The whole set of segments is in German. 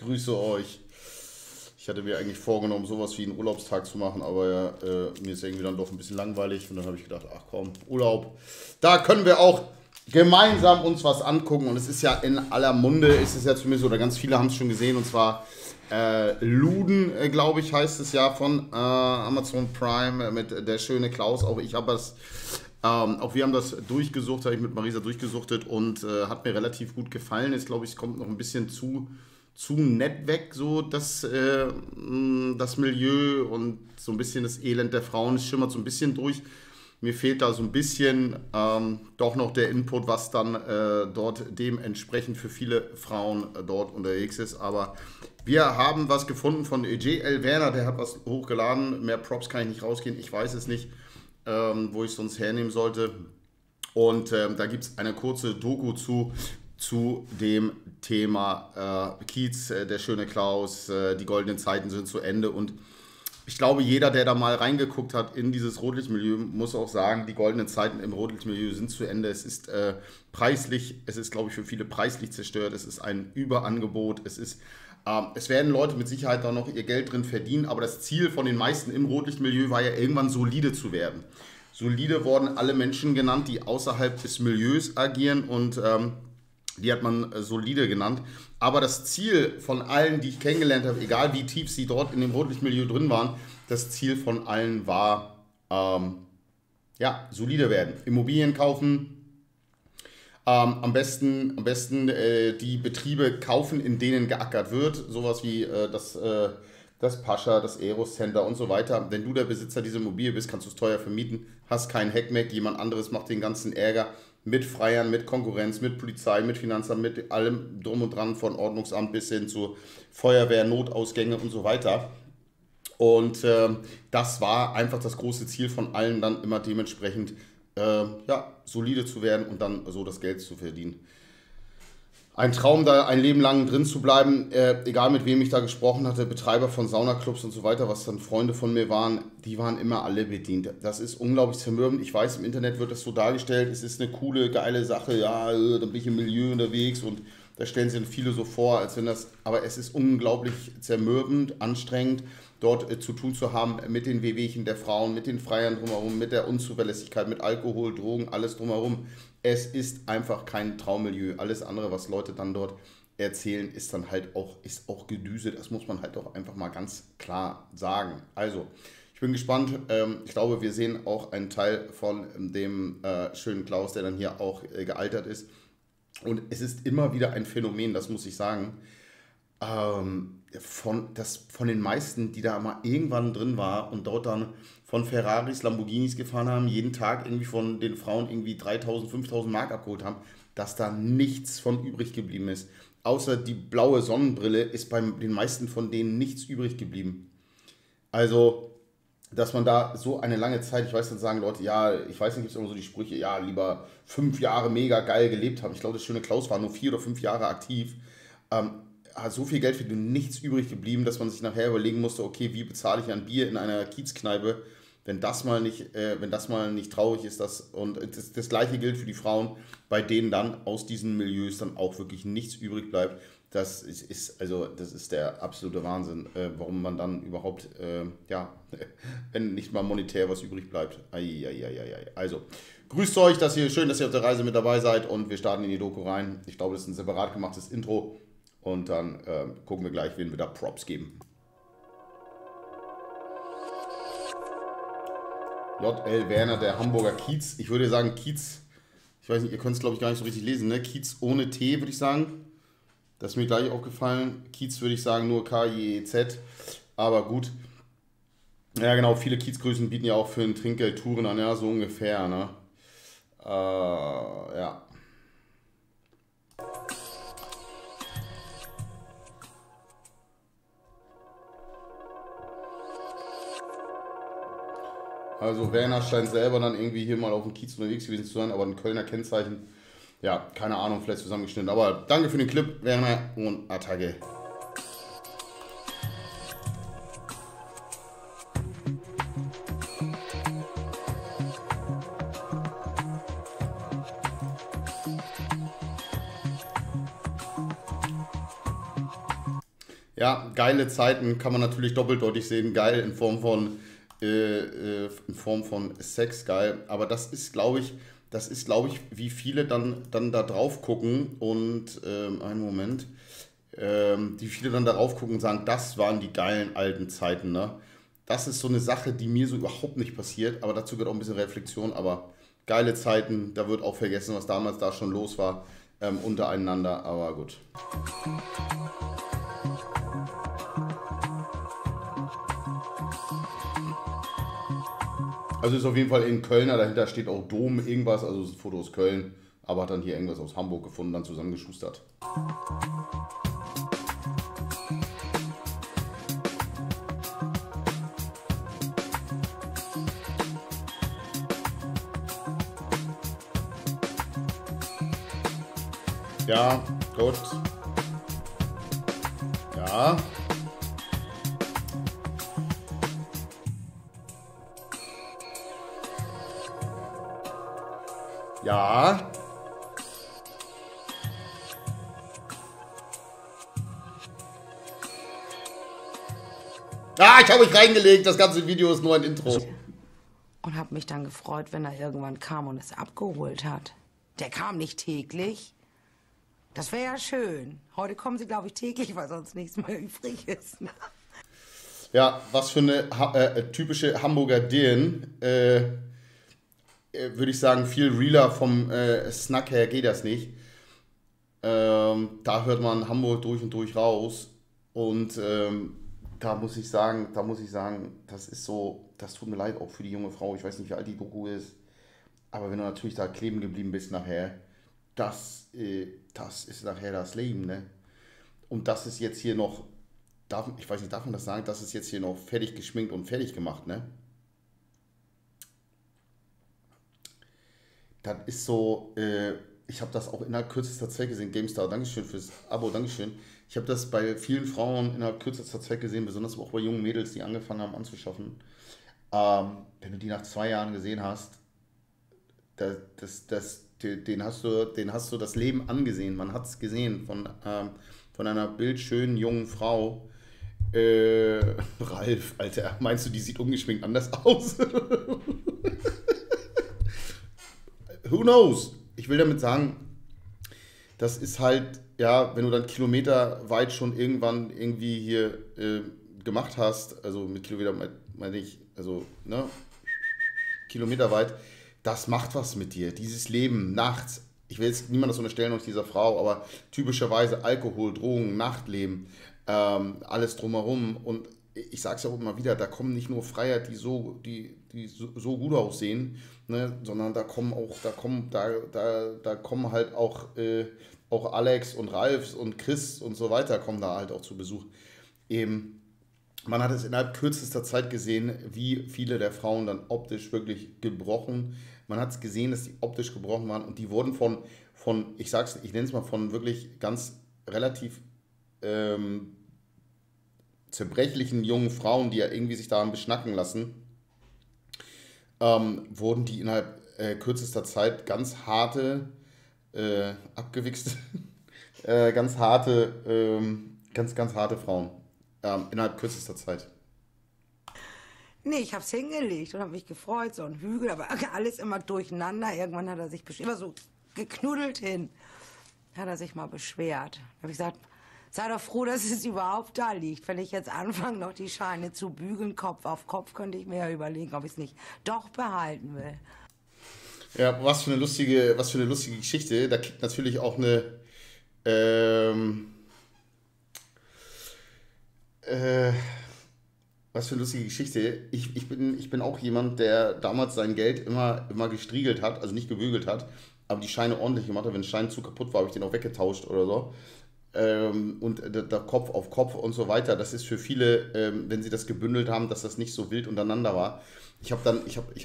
grüße euch. Ich hatte mir eigentlich vorgenommen, sowas wie einen Urlaubstag zu machen, aber mir ist irgendwie dann doch ein bisschen langweilig. Und dann habe ich gedacht, ach komm, Urlaub. Da können wir auch gemeinsam uns was angucken. Und es ist ja in aller Munde, ist es ja zumindest, oder ganz viele haben es schon gesehen. Und zwar Luden, glaube ich, heißt es ja, von Amazon Prime mit der schöne Klaus. Auch ich habe das... auch wir haben das durchgesucht, habe ich mit Marisa durchgesuchtet und hat mir relativ gut gefallen. Jetzt glaube ich, es kommt noch ein bisschen zu nett weg, so das Milieu und so ein bisschen das Elend der Frauen schimmert so ein bisschen durch. Mir fehlt da so ein bisschen doch noch der Input, was dann dort dementsprechend für viele Frauen dort unterwegs ist. Aber wir haben was gefunden von EJL Werner, der hat was hochgeladen. Mehr Props kann ich nicht rausgehen, ich weiß es nicht. Wo ich sonst hernehmen sollte. Und da gibt es eine kurze Doku zu dem Thema Kiez, der schöne Klaus, die goldenen Zeiten sind zu Ende. Und ich glaube, jeder, der da mal reingeguckt hat in dieses Rotlichtmilieu, muss auch sagen, die goldenen Zeiten im Rotlichtmilieu sind zu Ende. Es ist preislich, es ist, glaube ich, für viele preislich zerstört. Es ist ein Überangebot, es ist... Es werden Leute mit Sicherheit da noch ihr Geld drin verdienen, aber das Ziel von den meisten im Rotlichtmilieu war ja irgendwann solide zu werden. Solide wurden alle Menschen genannt, die außerhalb des Milieus agieren und die hat man solide genannt. Aber das Ziel von allen, die ich kennengelernt habe, egal wie tief sie dort in dem Rotlichtmilieu drin waren, das Ziel von allen war, ja, solide werden. Immobilien kaufen. Am besten die Betriebe kaufen, in denen geackert wird, sowas wie das Pascha, das Eros Center und so weiter. Wenn du der Besitzer dieser Immobilie bist, kannst du es teuer vermieten, hast keinen Heckmeck, jemand anderes macht den ganzen Ärger mit Freiern, mit Konkurrenz, mit Polizei, mit Finanzamt, mit allem Drum und Dran, von Ordnungsamt bis hin zu Feuerwehr, Notausgänge und so weiter. Und das war einfach das große Ziel von allen, dann immer dementsprechend ja, solide zu werden und dann so das Geld zu verdienen. Ein Traum, da ein Leben lang drin zu bleiben, egal mit wem ich da gesprochen hatte, Betreiber von Saunaclubs und so weiter, was dann Freunde von mir waren, die waren immer alle bedient. Das ist unglaublich zermürbend. Ich weiß, im Internet wird das so dargestellt, es ist eine coole, geile Sache, ja, dann bin ich im Milieu unterwegs und da stellen sich viele so vor, als wenn das, aber es ist unglaublich zermürbend, anstrengend, dort zu tun zu haben mit den Wehwehchen der Frauen, mit den Freiern drumherum, mit der Unzuverlässigkeit, mit Alkohol, Drogen, alles drumherum. Es ist einfach kein Traummilieu. Alles andere, was Leute dann dort erzählen, ist dann halt auch, ist auch Gedüse. Das muss man halt auch einfach mal ganz klar sagen. Also, ich bin gespannt. Ich glaube, wir sehen auch einen Teil von dem schönen Klaus, der dann hier auch gealtert ist. Und es ist immer wieder ein Phänomen, das muss ich sagen, von den meisten, die da mal irgendwann drin war und dort dann von Ferraris, Lamborghinis gefahren haben, jeden Tag irgendwie von den Frauen irgendwie 3.000, 5.000 Mark abgeholt haben, dass da nichts von übrig geblieben ist. Außer die blaue Sonnenbrille ist bei den meisten von denen nichts übrig geblieben. Also, dass man da so eine lange Zeit, ich weiß, dann sagen Leute, ja, ich weiß nicht, gibt es immer so die Sprüche, ja, lieber 5 Jahre mega geil gelebt haben. Ich glaube, das schöne Klaus war nur 4 oder 5 Jahre aktiv. Hat so viel Geld für nichts übrig geblieben, dass man sich nachher überlegen musste, okay, wie bezahle ich ein Bier in einer Kiezkneipe, wenn das mal nicht, traurig ist. Das Gleiche gilt für die Frauen, bei denen dann aus diesen Milieus dann auch wirklich nichts übrig bleibt. Das ist der absolute Wahnsinn, warum man dann überhaupt, ja, wenn nicht mal monetär was übrig bleibt. Also, grüßt euch, dass ihr, schön, dass ihr auf der Reise mit dabei seid und wir starten in die Doku rein. Ich glaube, das ist ein separat gemachtes Intro. Und dann gucken wir gleich, wen wir da Props geben. J.L. Werner, der Hamburger Kiez. Ich würde sagen Kiez, ich weiß nicht, ihr könnt es glaube ich gar nicht so richtig lesen, ne? Kiez ohne T würde ich sagen. Das ist mir gleich aufgefallen. Kiez würde ich sagen nur K-J-E-Z. Aber gut. Ja genau, viele Kiezgrößen bieten ja auch für ein Trinkgeld Touren an, ja so ungefähr, ne? Ja. Also Werner scheint selber dann irgendwie hier mal auf dem Kiez unterwegs gewesen zu sein, aber ein Kölner Kennzeichen, ja, keine Ahnung, vielleicht zusammengeschnitten. Aber danke für den Clip, Werner, und Attacke. Ja, geile Zeiten kann man natürlich doppeldeutig sehen. Geil in Form von Sex, geil. Aber das ist, glaube ich, wie viele dann da drauf gucken und einen Moment, die viele dann darauf gucken und sagen, das waren die geilen alten Zeiten, ne? Das ist so eine Sache, die mir so überhaupt nicht passiert, aber dazu gehört auch ein bisschen Reflexion, aber geile Zeiten, da wird auch vergessen, was damals da schon los war, untereinander, aber gut. Also ist auf jeden Fall in Kölner, dahinter steht auch Dom, irgendwas, also das Foto aus Köln, aber hat dann hier irgendwas aus Hamburg gefunden, dann zusammengeschustert. Ja, gut. Ja. Ja. Ah, ich habe mich reingelegt. Das ganze Video ist nur ein Intro. Und habe mich dann gefreut, wenn er irgendwann kam und es abgeholt hat. Der kam nicht täglich. Das wäre ja schön. Heute kommen sie, glaube ich, täglich, weil sonst nichts mehr übrig ist. Ja, was für eine typische Hamburger Dirn. Würde ich sagen, viel realer vom Snack her geht das nicht. Da hört man Hamburg durch und durch raus. Und da muss ich sagen, das ist so, das tut mir leid auch für die junge Frau. Ich weiß nicht, wie alt die Doku ist. Aber wenn du natürlich da kleben geblieben bist nachher, das ist nachher das Leben, ne? Und das ist jetzt hier noch, ich weiß nicht, darf man das sagen, das ist jetzt hier noch fertig geschminkt und fertig gemacht, ne? Das ist so, ich habe das auch innerhalb kürzester Zeit gesehen, GameStar, Dankeschön fürs Abo, Dankeschön. Ich habe das bei vielen Frauen innerhalb kürzester Zeit gesehen, besonders auch bei jungen Mädels, die angefangen haben anzuschaffen. Wenn du die nach 2 Jahren gesehen hast, den hast du das Leben angesehen, man hat es gesehen von einer bildschönen jungen Frau. Ralf, Alter, meinst du, die sieht ungeschminkt anders aus? Who knows? Ich will damit sagen, das ist halt, ja, wenn du dann kilometerweit schon irgendwann irgendwie hier gemacht hast, also mit Kilometer meine ich, also, ne, kilometerweit, das macht was mit dir. Dieses Leben nachts, ich will jetzt niemand das unterstellen, aus dieser Frau, aber typischerweise Alkohol, Drogen, Nachtleben, alles drumherum. Und ich sage es ja auch immer wieder, da kommen nicht nur Freier, die so gut aussehen, ne, sondern da kommen halt auch, auch Alex und Ralfs und Chris und so weiter, kommen da halt auch zu Besuch. Eben, man hat es innerhalb kürzester Zeit gesehen, wie viele der Frauen dann optisch wirklich gebrochen. Man hat es gesehen, dass die optisch gebrochen waren und die wurden ich nenne es mal von wirklich ganz relativ zerbrechlichen jungen Frauen, die ja irgendwie sich da haben beschnacken lassen, wurden die innerhalb kürzester Zeit ganz harte Frauen. Innerhalb kürzester Zeit. Nee, ich hab's hingelegt und hab mich gefreut, so ein Hügel, aber alles immer durcheinander. Irgendwann hat er sich immer so geknuddelt hin. Hat er sich mal beschwert. Da hab ich gesagt, sei doch froh, dass es überhaupt da liegt. Wenn ich jetzt anfange, noch die Scheine zu bügeln, Kopf auf Kopf, könnte ich mir ja überlegen, ob ich es nicht doch behalten will. Ja, was für eine lustige Geschichte. Da kickt natürlich auch eine was für eine lustige Geschichte. Ich bin auch jemand, der damals sein Geld immer gestriegelt hat, also nicht gebügelt hat, aber die Scheine ordentlich gemacht hat. Wenn ein Schein zu kaputt war, habe ich den auch weggetauscht oder so. Und da Kopf auf Kopf und so weiter, das ist für viele, wenn sie das gebündelt haben, dass das nicht so wild untereinander war. Ich habe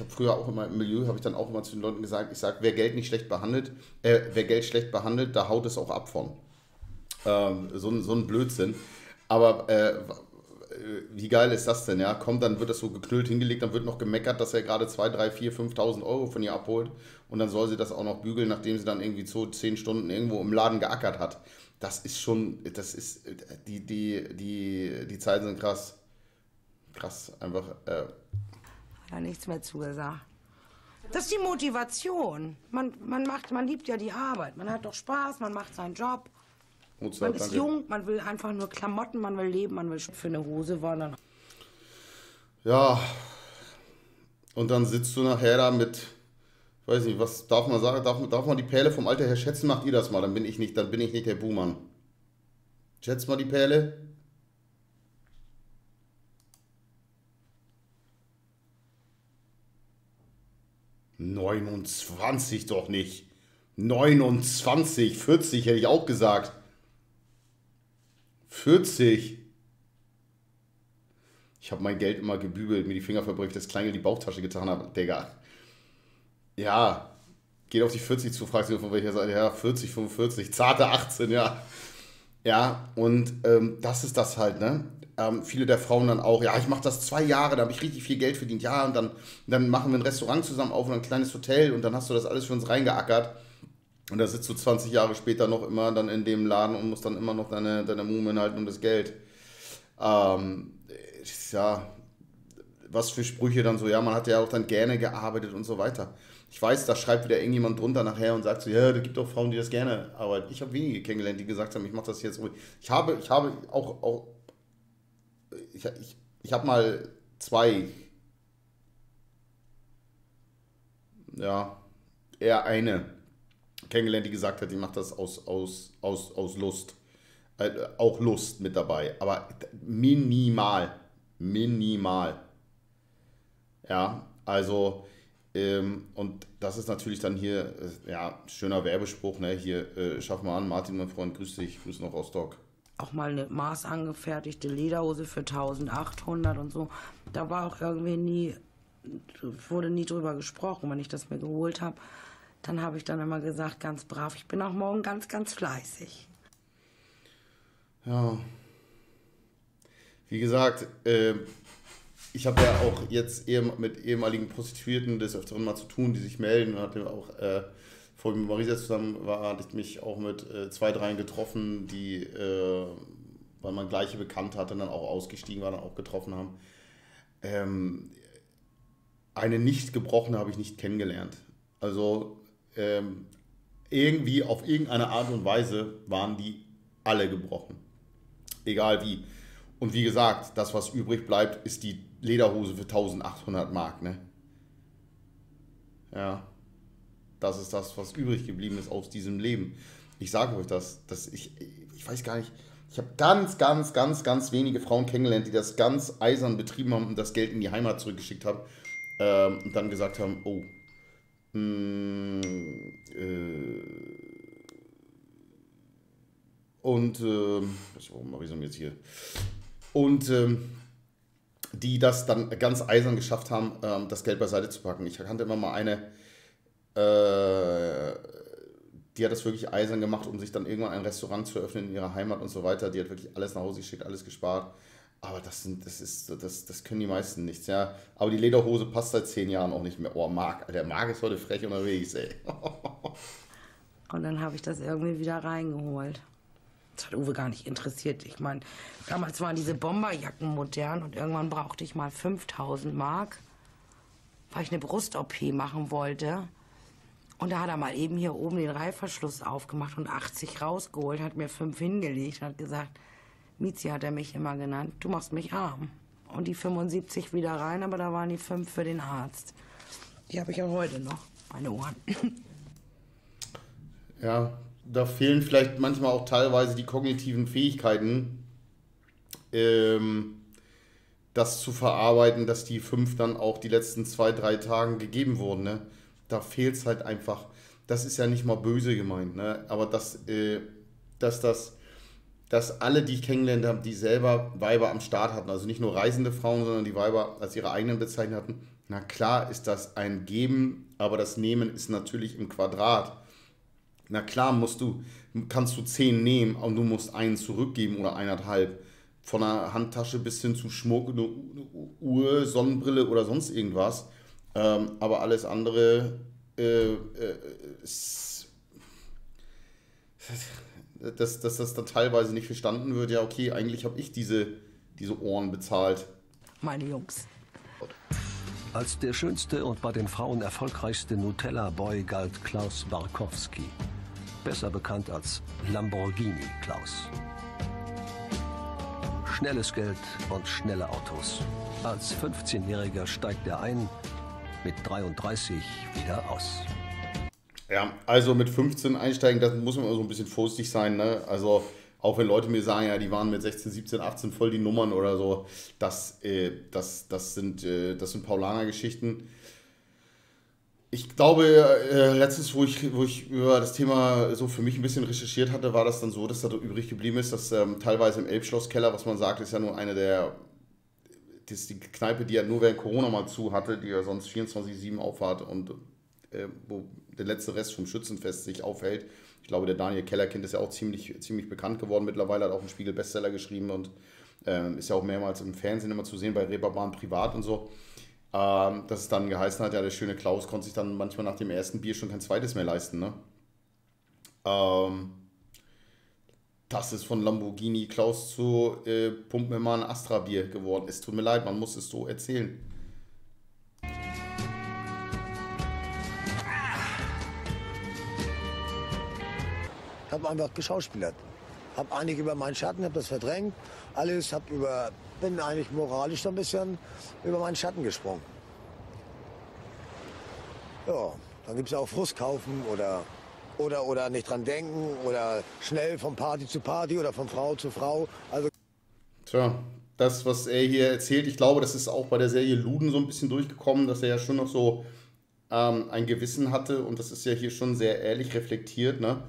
früher auch immer im Milieu, habe ich dann auch immer zu den Leuten gesagt, ich sage, wer Geld schlecht behandelt, da haut es auch ab von. So ein Blödsinn. Aber wie geil ist das denn, ja? Kommt, dann wird das so geknüllt hingelegt, dann wird noch gemeckert, dass er gerade 2, 3, 4, 5.000 Euro von ihr abholt und dann soll sie das auch noch bügeln, nachdem sie dann irgendwie so 10 Stunden irgendwo im Laden geackert hat. das ist schon, das ist, die Zeiten sind krass. Krass, einfach. Hat er nichts mehr zugesagt. Das ist die Motivation. Man liebt ja die Arbeit. Man hat doch Spaß, man macht seinen Job. Gut, man ist jung, man will einfach nur Klamotten, man will leben, man will für eine Hose wandern. Ja. Und dann sitzt du nachher da mit, ich weiß nicht, was darf man sagen? Darf man die Perle vom Alter her schätzen? Macht ihr das mal, dann bin ich nicht der Buhmann. Schätzt mal die Perle. »29 doch nicht. 29, 40 hätte ich auch gesagt. 40. Ich habe mein Geld immer gebügelt, mir die Finger verbeugt, das Kleingeld in die Bauchtasche getan habe. Digga. Ja, geht auf die 40 zu, fragst du, von welcher Seite. Ja, 40, 45, zarte 18, ja. Ja, und das ist das halt, ne? Viele der Frauen dann auch, ja, ich mache das 2 Jahre, da habe ich richtig viel Geld verdient, ja, und dann machen wir ein Restaurant zusammen auf und ein kleines Hotel und dann hast du das alles für uns reingeackert und da sitzt du 20 Jahre später noch immer dann in dem Laden und musst dann immer noch deine Mumen halten um das Geld. Ja, was für Sprüche dann so, ja, man hat ja auch dann gerne gearbeitet und so weiter. Ich weiß, da schreibt wieder irgendjemand drunter nachher und sagt so, ja, da gibt doch Frauen, die das gerne arbeiten. Ich habe wenige kennengelernt, die gesagt haben, ich mache das jetzt ruhig. Ich habe mal 2, ja, eher eine kennengelernt, die gesagt hat, die macht das aus Lust. Auch Lust mit dabei, aber minimal. Minimal. Ja, also, und das ist natürlich dann hier, ja, schöner Werbespruch, ne, hier, schaff mal an, Martin, mein Freund, grüß dich, grüß nach Rostock. Auch mal eine maßangefertigte Lederhose für 1800 und so. Da war auch irgendwie nie, wurde nie drüber gesprochen, wenn ich das mir geholt habe. Dann habe ich dann immer gesagt, ganz brav, ich bin auch morgen ganz, ganz fleißig. Ja. Wie gesagt, ich habe ja auch jetzt mit ehemaligen Prostituierten des Öfteren mal zu tun, die sich melden und hatte auch... Vor mit Marisa zusammen war, hatte ich mich auch mit 2, 3 getroffen, die, weil man gleiche bekannt hatte, dann auch ausgestiegen war, dann auch getroffen haben. Eine nicht gebrochene habe ich nicht kennengelernt. Also irgendwie auf irgendeine Art und Weise waren die alle gebrochen. Egal wie. Und wie gesagt, das, was übrig bleibt, ist die Lederhose für 1800 Mark. Ne? Ja. Das ist das, was übrig geblieben ist aus diesem Leben. Ich sage euch das, dass ich weiß gar nicht, ich habe ganz, ganz, ganz, ganz wenige Frauen kennengelernt, die das ganz eisern betrieben haben und das Geld in die Heimat zurückgeschickt haben und dann gesagt haben, oh, warum mache ich das jetzt hier? Und, die das dann ganz eisern geschafft haben, das Geld beiseite zu packen. Ich kannte immer mal eine, die hat das wirklich eisern gemacht, um sich dann irgendwann ein Restaurant zu öffnen in ihrer Heimat und so weiter. Die hat wirklich alles nach Hause geschickt, alles gespart. Aber das können die meisten nichts, ja. Aber die Lederhose passt seit 10 Jahren auch nicht mehr. Oh, Marc, der Marc ist heute frech unterwegs, ey. Und dann habe ich das irgendwie wieder reingeholt. Das hat Uwe gar nicht interessiert. Ich meine, damals waren diese Bomberjacken modern und irgendwann brauchte ich mal 5000 Mark, weil ich eine Brust-OP machen wollte. Und da hat er mal eben hier oben den Reißverschluss aufgemacht und 80 rausgeholt, hat mir 5 hingelegt und hat gesagt, Mizi hat er mich immer genannt, du machst mich arm. Und die 75 wieder rein, aber da waren die 5 für den Arzt. Die habe ich auch heute noch, meine Ohren. Ja, da fehlen vielleicht manchmal auch teilweise die kognitiven Fähigkeiten, das zu verarbeiten, dass die 5 dann auch die letzten 2, 3 Tagen gegeben wurden, ne? Da fehlt es halt einfach. Das ist ja nicht mal böse gemeint, ne? Aber dass alle, die ich kennengelernt habe, die selber Weiber am Start hatten, also nicht nur reisende Frauen, sondern die Weiber als ihre eigenen bezeichnet hatten, na klar ist das ein Geben, aber das Nehmen ist natürlich im Quadrat. Na klar kannst du 10 nehmen und du musst 1 zurückgeben oder 1,5. Von einer Handtasche bis hin zu Schmuck, eine Uhr, Sonnenbrille oder sonst irgendwas. Aber alles andere dass das dann teilweise nicht verstanden wird, ja okay, eigentlich habe ich diese Ohren bezahlt. Meine Jungs. Als der schönste und bei den Frauen erfolgreichste Nutella-Boy galt Klaus Barkowski, besser bekannt als Lamborghini Klaus. Schnelles Geld und schnelle Autos. Als 15-Jähriger steigt er ein, mit 33 wieder aus. Ja, also mit 15 einsteigen, das muss man immer so ein bisschen vorsichtig sein, ne? Also auch wenn Leute mir sagen, ja, die waren mit 16, 17, 18 voll die Nummern oder so, das sind Paulaner-Geschichten. Ich glaube, letztens, wo ich über das Thema so für mich ein bisschen recherchiert hatte, war das dann so, dass da übrig geblieben ist, dass teilweise im Elbschlosskeller, was man sagt, ist ja nur eine der, das ist die Kneipe, die ja nur während Corona mal zu hatte, die ja sonst 24/7 aufhat und wo der letzte Rest vom Schützenfest sich aufhält. Ich glaube, der Daniel Kellerkind ist ja auch ziemlich bekannt geworden mittlerweile, hat auch einen Spiegel-Bestseller geschrieben und ist ja auch mehrmals im Fernsehen immer zu sehen, bei Reeperbahn privat und so. Dass es dann geheißen hat, ja, der schöne Klaus konnte sich dann manchmal nach dem ersten Bier schon kein zweites mehr leisten, ne? Dass es von Lamborghini Klaus zu Pump mir mal ein Astra-Bier geworden ist. Tut mir leid, man muss es so erzählen. Ich habe einfach geschauspielert. Habe einige über meinen Schatten, habe das verdrängt. Alles, bin eigentlich moralisch so ein bisschen über meinen Schatten gesprungen. Ja, dann gibt es ja auch Frust kaufen oder nicht dran denken oder schnell von Party zu Party oder von Frau zu Frau. Also tja, das, was er hier erzählt, ich glaube, das ist auch bei der Serie Luden so ein bisschen durchgekommen, dass er ja schon noch so ein Gewissen hatte und das ist ja hier schon sehr ehrlich reflektiert, ne?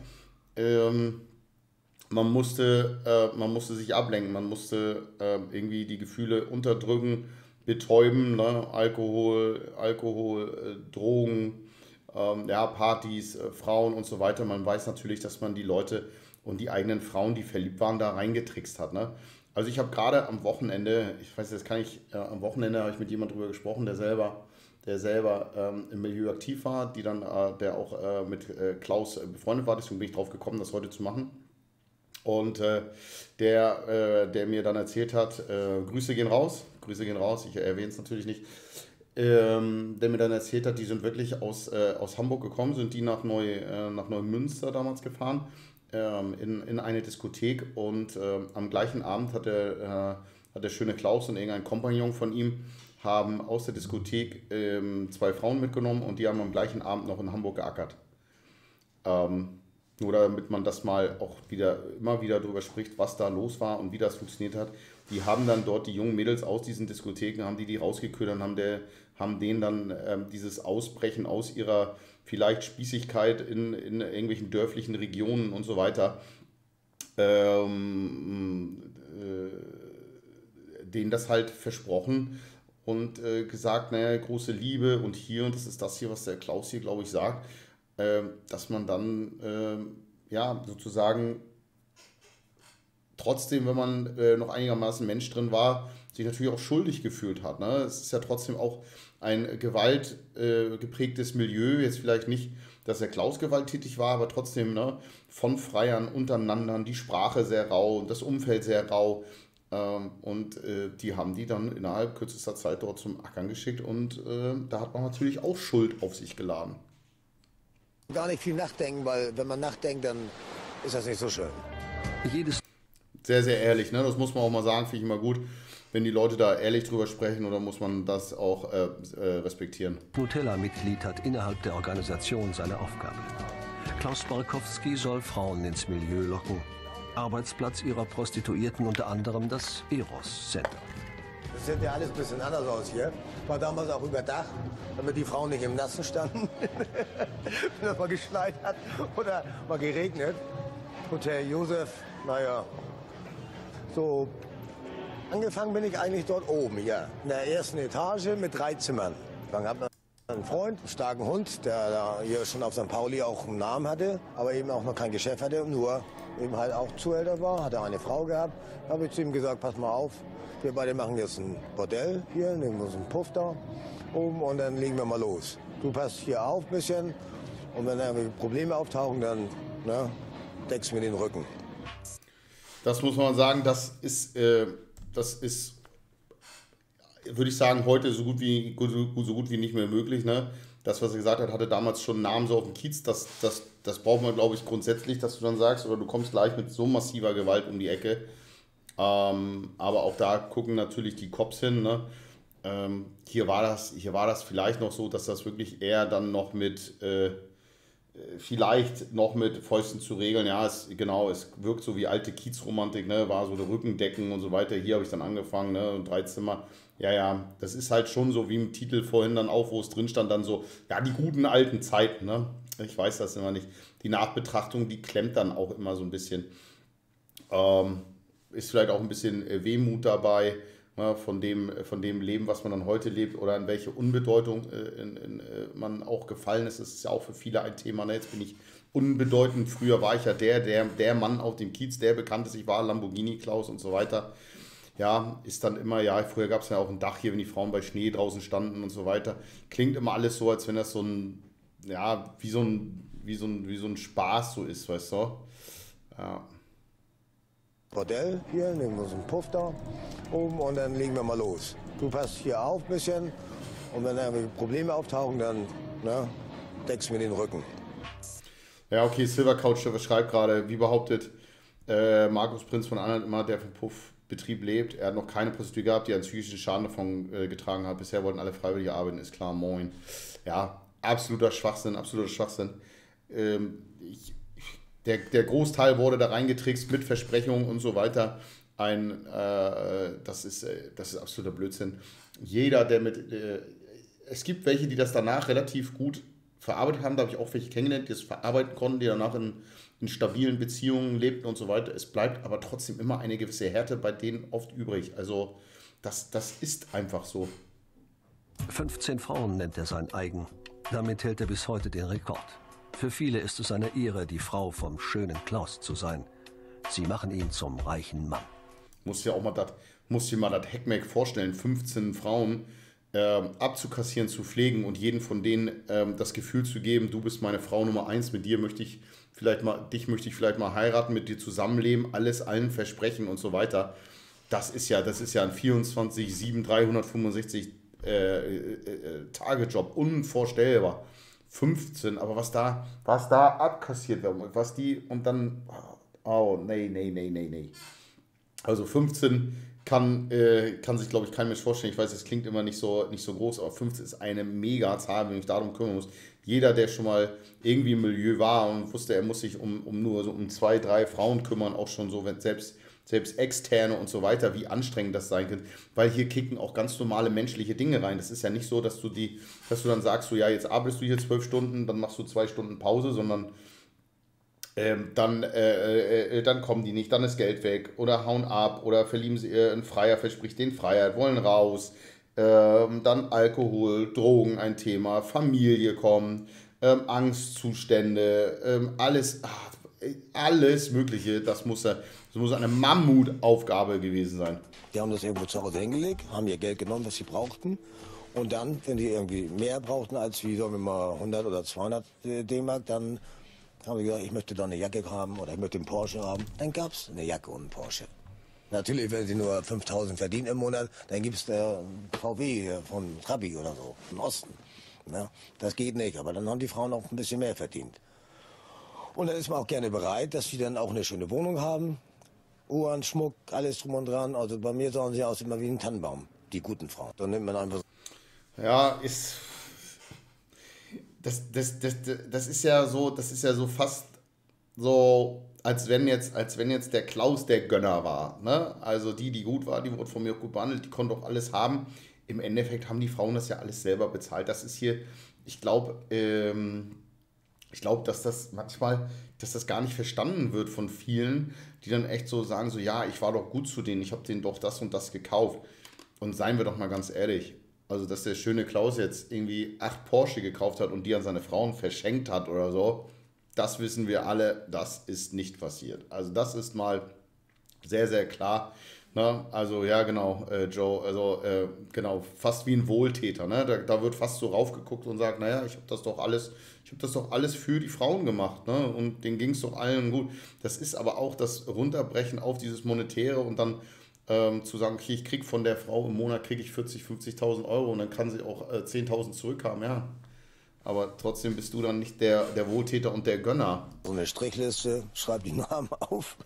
Man musste sich ablenken, man musste irgendwie die Gefühle unterdrücken, betäuben, ne? Alkohol, Drogen, ja, Partys, Frauen und so weiter. Man weiß natürlich, dass man die Leute und die eigenen Frauen, die verliebt waren, da reingetrickst hat. Ne? Also ich habe gerade am Wochenende, am Wochenende habe ich mit jemandem drüber gesprochen, der selber im Milieu aktiv war, der auch mit Klaus befreundet war. Deswegen bin ich drauf gekommen, das heute zu machen. Und der mir dann erzählt hat, Grüße gehen raus, ich erwähne es natürlich nicht, der mir dann erzählt hat, die sind wirklich aus Hamburg gekommen, sind die nach Neumünster damals gefahren, in eine Diskothek und am gleichen Abend hat der schöne Klaus und irgendein Kompagnon von ihm haben aus der Diskothek 2 Frauen mitgenommen und die haben am gleichen Abend noch in Hamburg geackert. Nur damit man das mal auch immer wieder drüber spricht, was da los war und wie das funktioniert hat. Die haben dann dort die jungen Mädels aus diesen Diskotheken, haben die rausgeködert und haben denen dann dieses Ausbrechen aus ihrer vielleicht Spießigkeit in irgendwelchen dörflichen Regionen und so weiter, denen das halt versprochen und gesagt, naja, große Liebe und hier, und das ist das hier, was der Klaus hier, glaube ich, sagt, dass man dann ja sozusagen trotzdem, wenn man noch einigermaßen Mensch drin war, sich natürlich auch schuldig gefühlt hat. Ne? Es ist ja trotzdem auch ein gewaltgeprägtes Milieu, jetzt vielleicht nicht, dass der Klaus gewalttätig war, aber trotzdem, ne, von Freiern untereinander, die Sprache sehr rau, das Umfeld sehr rau und die haben die dann innerhalb kürzester Zeit dort zum Ackern geschickt und da hat man natürlich auch Schuld auf sich geladen. Gar nicht viel nachdenken, weil wenn man nachdenkt, dann ist das nicht so schön. Sehr, sehr ehrlich, ne? Das muss man auch mal sagen, finde ich immer gut, wenn die Leute da ehrlich drüber sprechen, oder muss man das auch respektieren. Nutella-Mitglied hat innerhalb der Organisation seine Aufgabe. Klaus Barkowski soll Frauen ins Milieu locken. Arbeitsplatz ihrer Prostituierten unter anderem das Eros Center. Das sieht ja alles ein bisschen anders aus hier. War damals auch überdacht, damit die Frauen nicht im Nassen standen. Wenn das mal geschneit hat oder mal geregnet. Hotel Josef, naja. So, angefangen bin ich eigentlich dort oben, hier. In der ersten Etage mit 3 Zimmern. Dann habe ich einen Freund, einen starken Hund, der hier schon auf St. Pauli auch einen Namen hatte, aber eben auch noch kein Geschäft hatte, nur eben halt auch Zuhälter war, hat er eine Frau gehabt. Da habe ich zu ihm gesagt, pass mal auf. Wir beide machen jetzt ein Bordell hier, nehmen uns einen Puff da oben und dann legen wir mal los. Du passt hier auf ein bisschen und wenn da Probleme auftauchen, dann, ne, deckst mir den Rücken. Das muss man sagen, das ist, würde ich sagen, heute so gut wie nicht mehr möglich. Ne? Das, was er gesagt hat, hatte damals schon einen Namen so auf dem Kiez. Das braucht man, glaube ich, grundsätzlich, dass du dann sagst, oder du kommst gleich mit so massiver Gewalt um die Ecke. Aber auch da gucken natürlich die Cops hin. Ne? Hier war das vielleicht noch so, dass das wirklich eher dann noch mit vielleicht noch mit Fäusten zu regeln. Ja, es wirkt so wie alte Kiezromantik, ne? War so der Rückendecken und so weiter. Hier habe ich dann angefangen, ne? 3 Zimmer. Ja, das ist halt schon so wie im Titel vorhin dann auch, wo es drin stand, dann so, ja, die guten alten Zeiten. Ne? Ich weiß das immer nicht. Die Nachbetrachtung, die klemmt dann auch immer so ein bisschen. Ist vielleicht auch ein bisschen Wehmut dabei, ne, von dem Leben, was man dann heute lebt, oder in welche Unbedeutung man auch gefallen ist. Das ist ja auch für viele ein Thema. Ne? Jetzt bin ich unbedeutend. Früher war ich ja der Mann auf dem Kiez, der bekannt ist. Ich war Lamborghini Klaus und so weiter. Ja, ist dann immer, ja, früher gab es ja auch ein Dach hier, wenn die Frauen bei Schnee draußen standen und so weiter. Klingt immer alles so, als wenn das so ein, ja, wie so ein Spaß so ist, weißt du? Ja. Bordell hier, nehmen wir uns einen Puff da oben und dann legen wir mal los. Du passt hier auf ein bisschen und wenn da Probleme auftauchen, dann, ne, deckst mir den Rücken. Ja, okay, Silver Couch schreibt gerade, wie behauptet Markus Prinz von Anhalt immer, der vom Puffbetrieb lebt. Er hat noch keine Prostituierte gehabt, die einen psychischen Schaden davon getragen hat. Bisher wollten alle freiwillig arbeiten, ist klar, moin. Ja, absoluter Schwachsinn, absoluter Schwachsinn. Der Großteil wurde da reingetrickst mit Versprechungen und so weiter. Das ist absoluter Blödsinn. Jeder, der mit... es gibt welche, die das danach relativ gut verarbeitet haben. Da habe ich auch welche kennengelernt, die das verarbeiten konnten, die danach in stabilen Beziehungen lebten und so weiter. Es bleibt aber trotzdem immer eine gewisse Härte bei denen oft übrig. Also das ist einfach so. 15 Frauen nennt er sein eigen. Damit hält er bis heute den Rekord. Für viele ist es eine Ehre, die Frau vom schönen Klaus zu sein. Sie machen ihn zum reichen Mann. Muss dir mal das Heckmeck vorstellen, 15 Frauen abzukassieren, zu pflegen und jedem von denen das Gefühl zu geben, du bist meine Frau Nummer 1, mit dir möchte ich vielleicht mal heiraten, mit dir zusammenleben, alles allen versprechen und so weiter. Das ist ja ein 24/7, 365 Tage-Job, unvorstellbar. 15, aber was da abkassiert wird, was die und dann, oh, nee. Also 15 kann sich, glaube ich, kein Mensch vorstellen. Ich weiß, es klingt immer nicht so groß, aber 15 ist eine Mega-Zahl, wenn ich darum kümmern muss. Jeder, der schon mal irgendwie im Milieu war und wusste, er muss sich um 2, 3 Frauen kümmern, auch schon so, wenn selbst externe und so weiter, wie anstrengend das sein kann, weil hier kicken auch ganz normale menschliche Dinge rein. Das ist ja nicht so, dass du dann sagst, so, ja, jetzt arbeitest du hier 12 Stunden, dann machst du 2 Stunden Pause, sondern dann kommen die nicht, dann ist Geld weg oder hauen ab oder verlieben sie einen Freier, verspricht denen Freiheit, wollen raus, dann Alkohol, Drogen ein Thema, Familie kommen, Angstzustände, alles Mögliche, das muss eine Mammutaufgabe gewesen sein. Die haben das irgendwo zu Hause hingelegt, haben ihr Geld genommen, was sie brauchten. Und dann, wenn die irgendwie mehr brauchten als, wie sagen wir mal, 100 oder 200 D-Mark, dann haben die gesagt, ich möchte da eine Jacke haben oder ich möchte einen Porsche haben. Dann gab es eine Jacke und einen Porsche. Natürlich, wenn sie nur 5.000 verdienen im Monat, dann gibt es VW von Trabi oder so, im Osten. Na, das geht nicht, aber dann haben die Frauen auch ein bisschen mehr verdient. Und dann ist man auch gerne bereit, dass sie dann auch eine schöne Wohnung haben. Uhren, Schmuck, alles drum und dran. Also bei mir sahen sie aus immer wie ein Tannenbaum, die guten Frauen. Dann nimmt man einfach... Ja, ist... Das ist ja so fast so, als wenn jetzt der Klaus der Gönner war. Ne? Also die gut war, die wurde von mir auch gut behandelt, die konnte auch alles haben. Im Endeffekt haben die Frauen das ja alles selber bezahlt. Das ist hier, ich glaube, dass das manchmal, dass das gar nicht verstanden wird von vielen, die dann echt so sagen, so, ja, ich war doch gut zu denen, ich habe denen doch das und das gekauft. Und seien wir doch mal ganz ehrlich, also dass der schöne Klaus jetzt irgendwie 8 Porsche gekauft hat und die an seine Frauen verschenkt hat oder so, das wissen wir alle, das ist nicht passiert. Also das ist mal sehr, sehr klar. Ne? Also ja, genau, Joe, also genau, fast wie ein Wohltäter. Ne? Da wird fast so raufgeguckt und sagt, naja, ich habe das doch alles für die Frauen gemacht. Ne? Und denen ging es doch allen gut. Das ist aber auch das Runterbrechen auf dieses Monetäre und dann zu sagen, okay, ich kriege von der Frau im Monat kriege ich 40.000, 50.000 Euro und dann kann sie auch 10.000 zurückhaben, ja. Aber trotzdem bist du dann nicht der Wohltäter und der Gönner. So eine Strichliste, schreib die Namen auf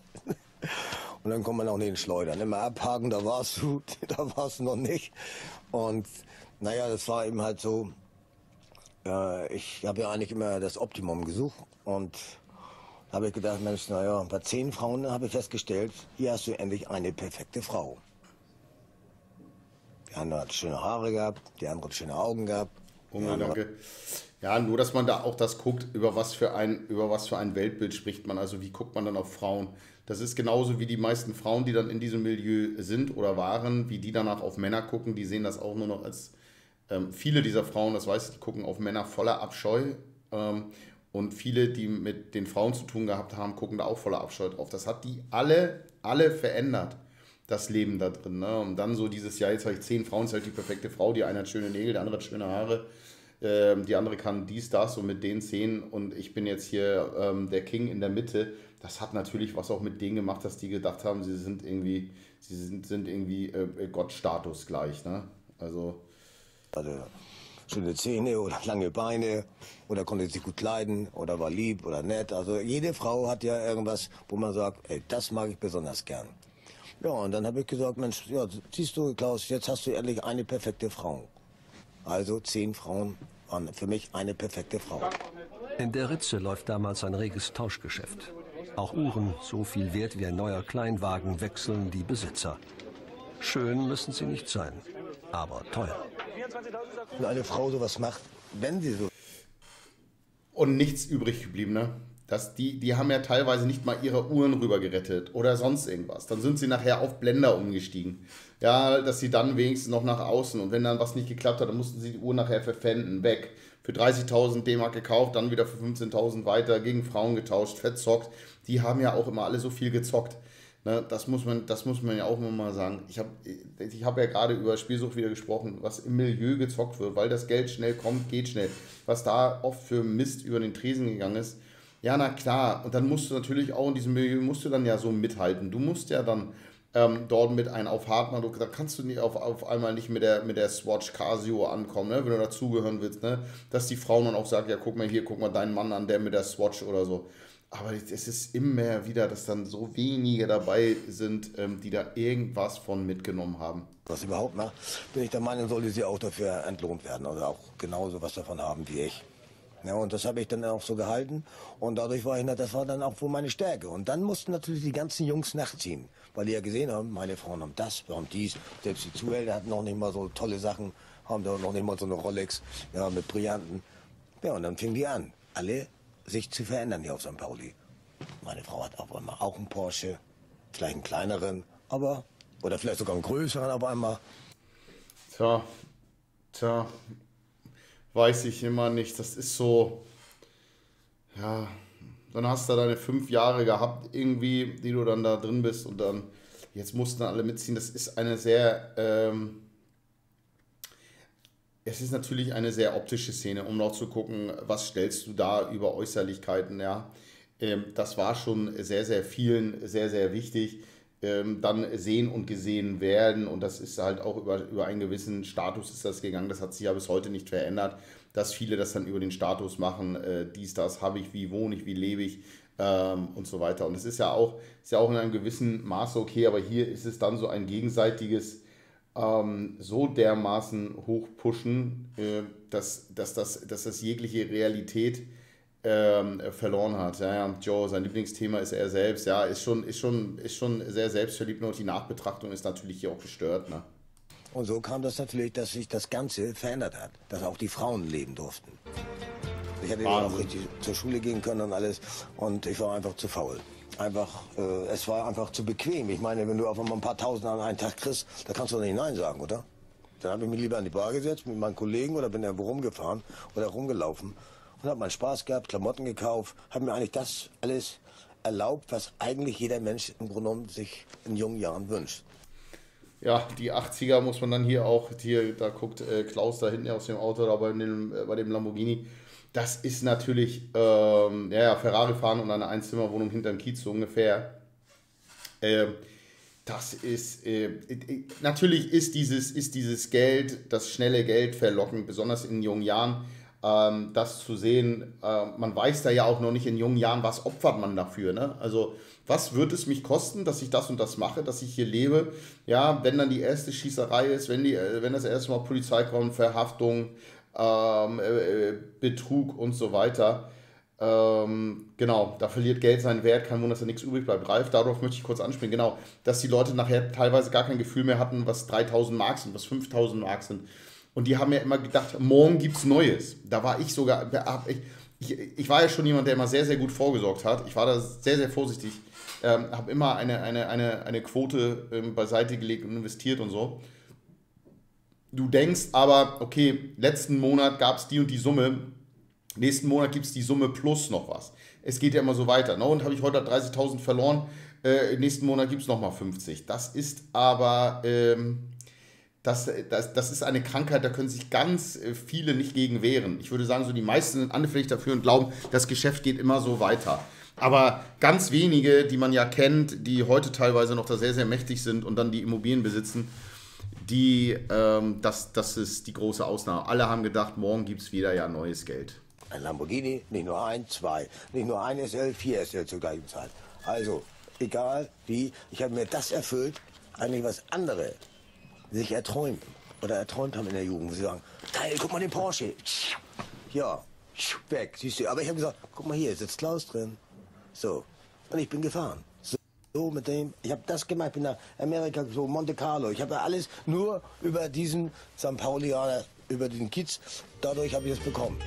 und dann kommt man auch nicht in den Schleudern. Immer abhaken, da warst du noch nicht. Und naja, das war eben halt so, ich habe ja eigentlich immer das Optimum gesucht und habe ich gedacht, Mensch, naja, bei 10 Frauen habe ich festgestellt, hier hast du endlich eine perfekte Frau. Die andere hat schöne Haare gehabt, die andere hat schöne Augen gehabt. Ja, danke. Ja, nur dass man da auch das guckt, über was für ein Weltbild spricht man, also wie guckt man dann auf Frauen. Das ist genauso wie die meisten Frauen, die dann in diesem Milieu sind oder waren, wie die danach auf Männer gucken, die sehen das auch nur noch als, viele dieser Frauen, das weiß ich, die gucken auf Männer voller Abscheu und viele, die mit den Frauen zu tun gehabt haben, gucken da auch voller Abscheu drauf. Das hat die alle verändert. Das Leben da drin. Ne? Und dann so dieses Jahr, jetzt habe ich 10 Frauen, ist halt die perfekte Frau, die eine hat schöne Nägel, die andere hat schöne Haare, die andere kann dies, das und mit den 10 und ich bin jetzt hier der King in der Mitte. Das hat natürlich was auch mit denen gemacht, dass die gedacht haben, sie sind irgendwie Gottstatus gleich. Ne? Also schöne Zähne oder lange Beine oder konnte sich gut kleiden oder war lieb oder nett. Also jede Frau hat ja irgendwas, wo man sagt, ey, das mag ich besonders gern. Ja, und dann habe ich gesagt, Mensch, ja, siehst du, Klaus, jetzt hast du ehrlich eine perfekte Frau. Also 10 Frauen waren für mich eine perfekte Frau. In der Ritze läuft damals ein reges Tauschgeschäft. Auch Uhren, so viel wert wie ein neuer Kleinwagen, wechseln die Besitzer. Schön müssen sie nicht sein, aber teuer. Wenn eine Frau sowas macht, wenn sie so... Und nichts übrig geblieben, ne? Dass die haben ja teilweise nicht mal ihre Uhren rüber gerettet oder sonst irgendwas. Dann sind sie nachher auf Blender umgestiegen. Ja, dass sie dann wenigstens noch nach außen. Und wenn dann was nicht geklappt hat, dann mussten sie die Uhr nachher verpfänden. Weg. Für 30.000 D-Mark gekauft, dann wieder für 15.000 weiter, gegen Frauen getauscht, verzockt. Die haben ja auch immer alle so viel gezockt. Ne, das muss man ja auch immer mal sagen. Ich hab ja gerade über Spielsucht wieder gesprochen, was im Milieu gezockt wird, weil das Geld schnell kommt, geht schnell. Was da oft für Mist über den Tresen gegangen ist. Ja, na klar. Und dann musst du natürlich auch in diesem Milieu, musst du dann ja so mithalten. Du musst ja dann dort mit einem auf hart machen. Da kannst du nicht auf einmal nicht mit der Swatch Casio ankommen, ne? Wenn du dazugehören willst. Ne? Dass die Frauen dann auch sagen, ja, guck mal deinen Mann an, der mit der Swatch oder so. Aber es ist immer wieder, dass dann so wenige dabei sind, die da irgendwas von mitgenommen haben. Was überhaupt macht, bin ich der Meinung, sollte sie auch dafür entlohnt werden. Also auch genauso was davon haben wie ich. Ja, und das habe ich dann auch so gehalten und dadurch war ich, das war dann auch wohl meine Stärke. Und dann mussten natürlich die ganzen Jungs nachziehen, weil die ja gesehen haben, meine Frauen haben das, wir haben dies, selbst die Zuhälter hatten noch nicht mal so tolle Sachen, haben da noch nicht mal so eine Rolex, ja, mit Brillanten. Ja, und dann fingen die an, alle sich zu verändern hier auf St. Pauli. Meine Frau hat auf einmal auch einen Porsche, vielleicht einen kleineren, aber, oder vielleicht sogar einen größeren auf einmal. Tja. Weiß ich immer nicht, das ist so, ja, dann hast du da deine 5 Jahre gehabt irgendwie, die du dann da drin bist und dann, jetzt mussten alle mitziehen, das ist eine sehr, es ist natürlich eine sehr optische Szene, um noch zu gucken, was stellst du da über Äußerlichkeiten, ja, das war schon sehr, sehr vielen, sehr, sehr wichtig, dann sehen und gesehen werden und das ist halt auch über einen gewissen Status ist das gegangen, das hat sich ja bis heute nicht verändert, dass viele das dann über den Status machen, dies, das, habe ich, wie wohne ich, wie lebe ich und so weiter und es ist ja auch in einem gewissen Maße okay, aber hier ist es dann so ein gegenseitiges so dermaßen hochpushen, dass das jegliche Realität verloren hat. Ja, Joe, sein Lieblingsthema ist er selbst. Ja, ist schon sehr selbstverliebt, nur die Nachbetrachtung ist natürlich hier auch gestört. Ne? Und so kam das natürlich, dass sich das Ganze verändert hat, dass auch die Frauen leben durften. Ich hätte auch richtig zur Schule gehen können und alles und ich war einfach zu faul. Es war einfach zu bequem. Ich meine, wenn du auf einmal ein paar Tausend an einen Tag kriegst, da kannst du doch nicht Nein sagen, oder? Dann habe ich mich lieber an die Bar gesetzt mit meinen Kollegen oder bin irgendwo rumgefahren oder rumgelaufen. Und habe mal Spaß gehabt, Klamotten gekauft, habe mir eigentlich das alles erlaubt, was eigentlich jeder Mensch im Grunde genommen sich in jungen Jahren wünscht. Ja, die 80er muss man dann hier auch, hier, da guckt Klaus da hinten aus dem Auto, da bei dem Lamborghini. Das ist natürlich, ja, Ferrari fahren und eine Einzimmerwohnung hinterm Kiez so ungefähr. Das ist, natürlich ist dieses Geld, das schnelle Geld verlockend, besonders in jungen Jahren, das zu sehen. Man weiß da ja auch noch nicht in jungen Jahren, was opfert man dafür, ne? Also, was wird es mich kosten, dass ich das und das mache, dass ich hier lebe? Ja, wenn dann die erste Schießerei ist, wenn das erste Mal Polizei kommt, Verhaftung, Betrug und so weiter. Genau, da verliert Geld seinen Wert, kein Wunder, dass da nichts übrig bleibt. Ralf, darauf möchte ich kurz anspringen, genau, dass die Leute nachher teilweise gar kein Gefühl mehr hatten, was 3.000 Mark sind, was 5.000 Mark sind. Und die haben ja immer gedacht, morgen gibt es Neues. Da war ich sogar, ich war ja schon jemand, der immer sehr, sehr gut vorgesorgt hat. Ich war da sehr, sehr vorsichtig, habe immer eine Quote beiseite gelegt und investiert und so. Du denkst aber, okay, letzten Monat gab es die und die Summe, nächsten Monat gibt es die Summe plus noch was. Es geht ja immer so weiter. Ne? Und habe ich heute 30.000 verloren, nächsten Monat gibt es nochmal 50. Das ist aber, das ist eine Krankheit, da können sich ganz viele nicht gegen wehren. Ich würde sagen, so die meisten sind anfällig dafür und glauben, das Geschäft geht immer so weiter. Aber ganz wenige, die man ja kennt, die heute teilweise noch da sehr, sehr mächtig sind und dann die Immobilien besitzen, die, das ist die große Ausnahme. Alle haben gedacht, morgen gibt es wieder ja neues Geld. Ein Lamborghini, nicht nur ein, zwei, nicht nur ein SL, vier SL zur gleichen Zeit. Also, egal wie, ich habe mir das erfüllt, eigentlich was andere sich erträumt oder erträumt haben in der Jugend, wo sie sagen, geil, guck mal den Porsche. Ja, weg, siehst du. Aber ich habe gesagt, guck mal hier, sitzt Klaus drin. So, und ich bin gefahren. So mit dem, ich habe das gemacht, ich bin nach Amerika geflogen, Monte Carlo. Ich habe ja alles nur über diesen St. Paulianer, über den Kiez, dadurch habe ich es bekommen.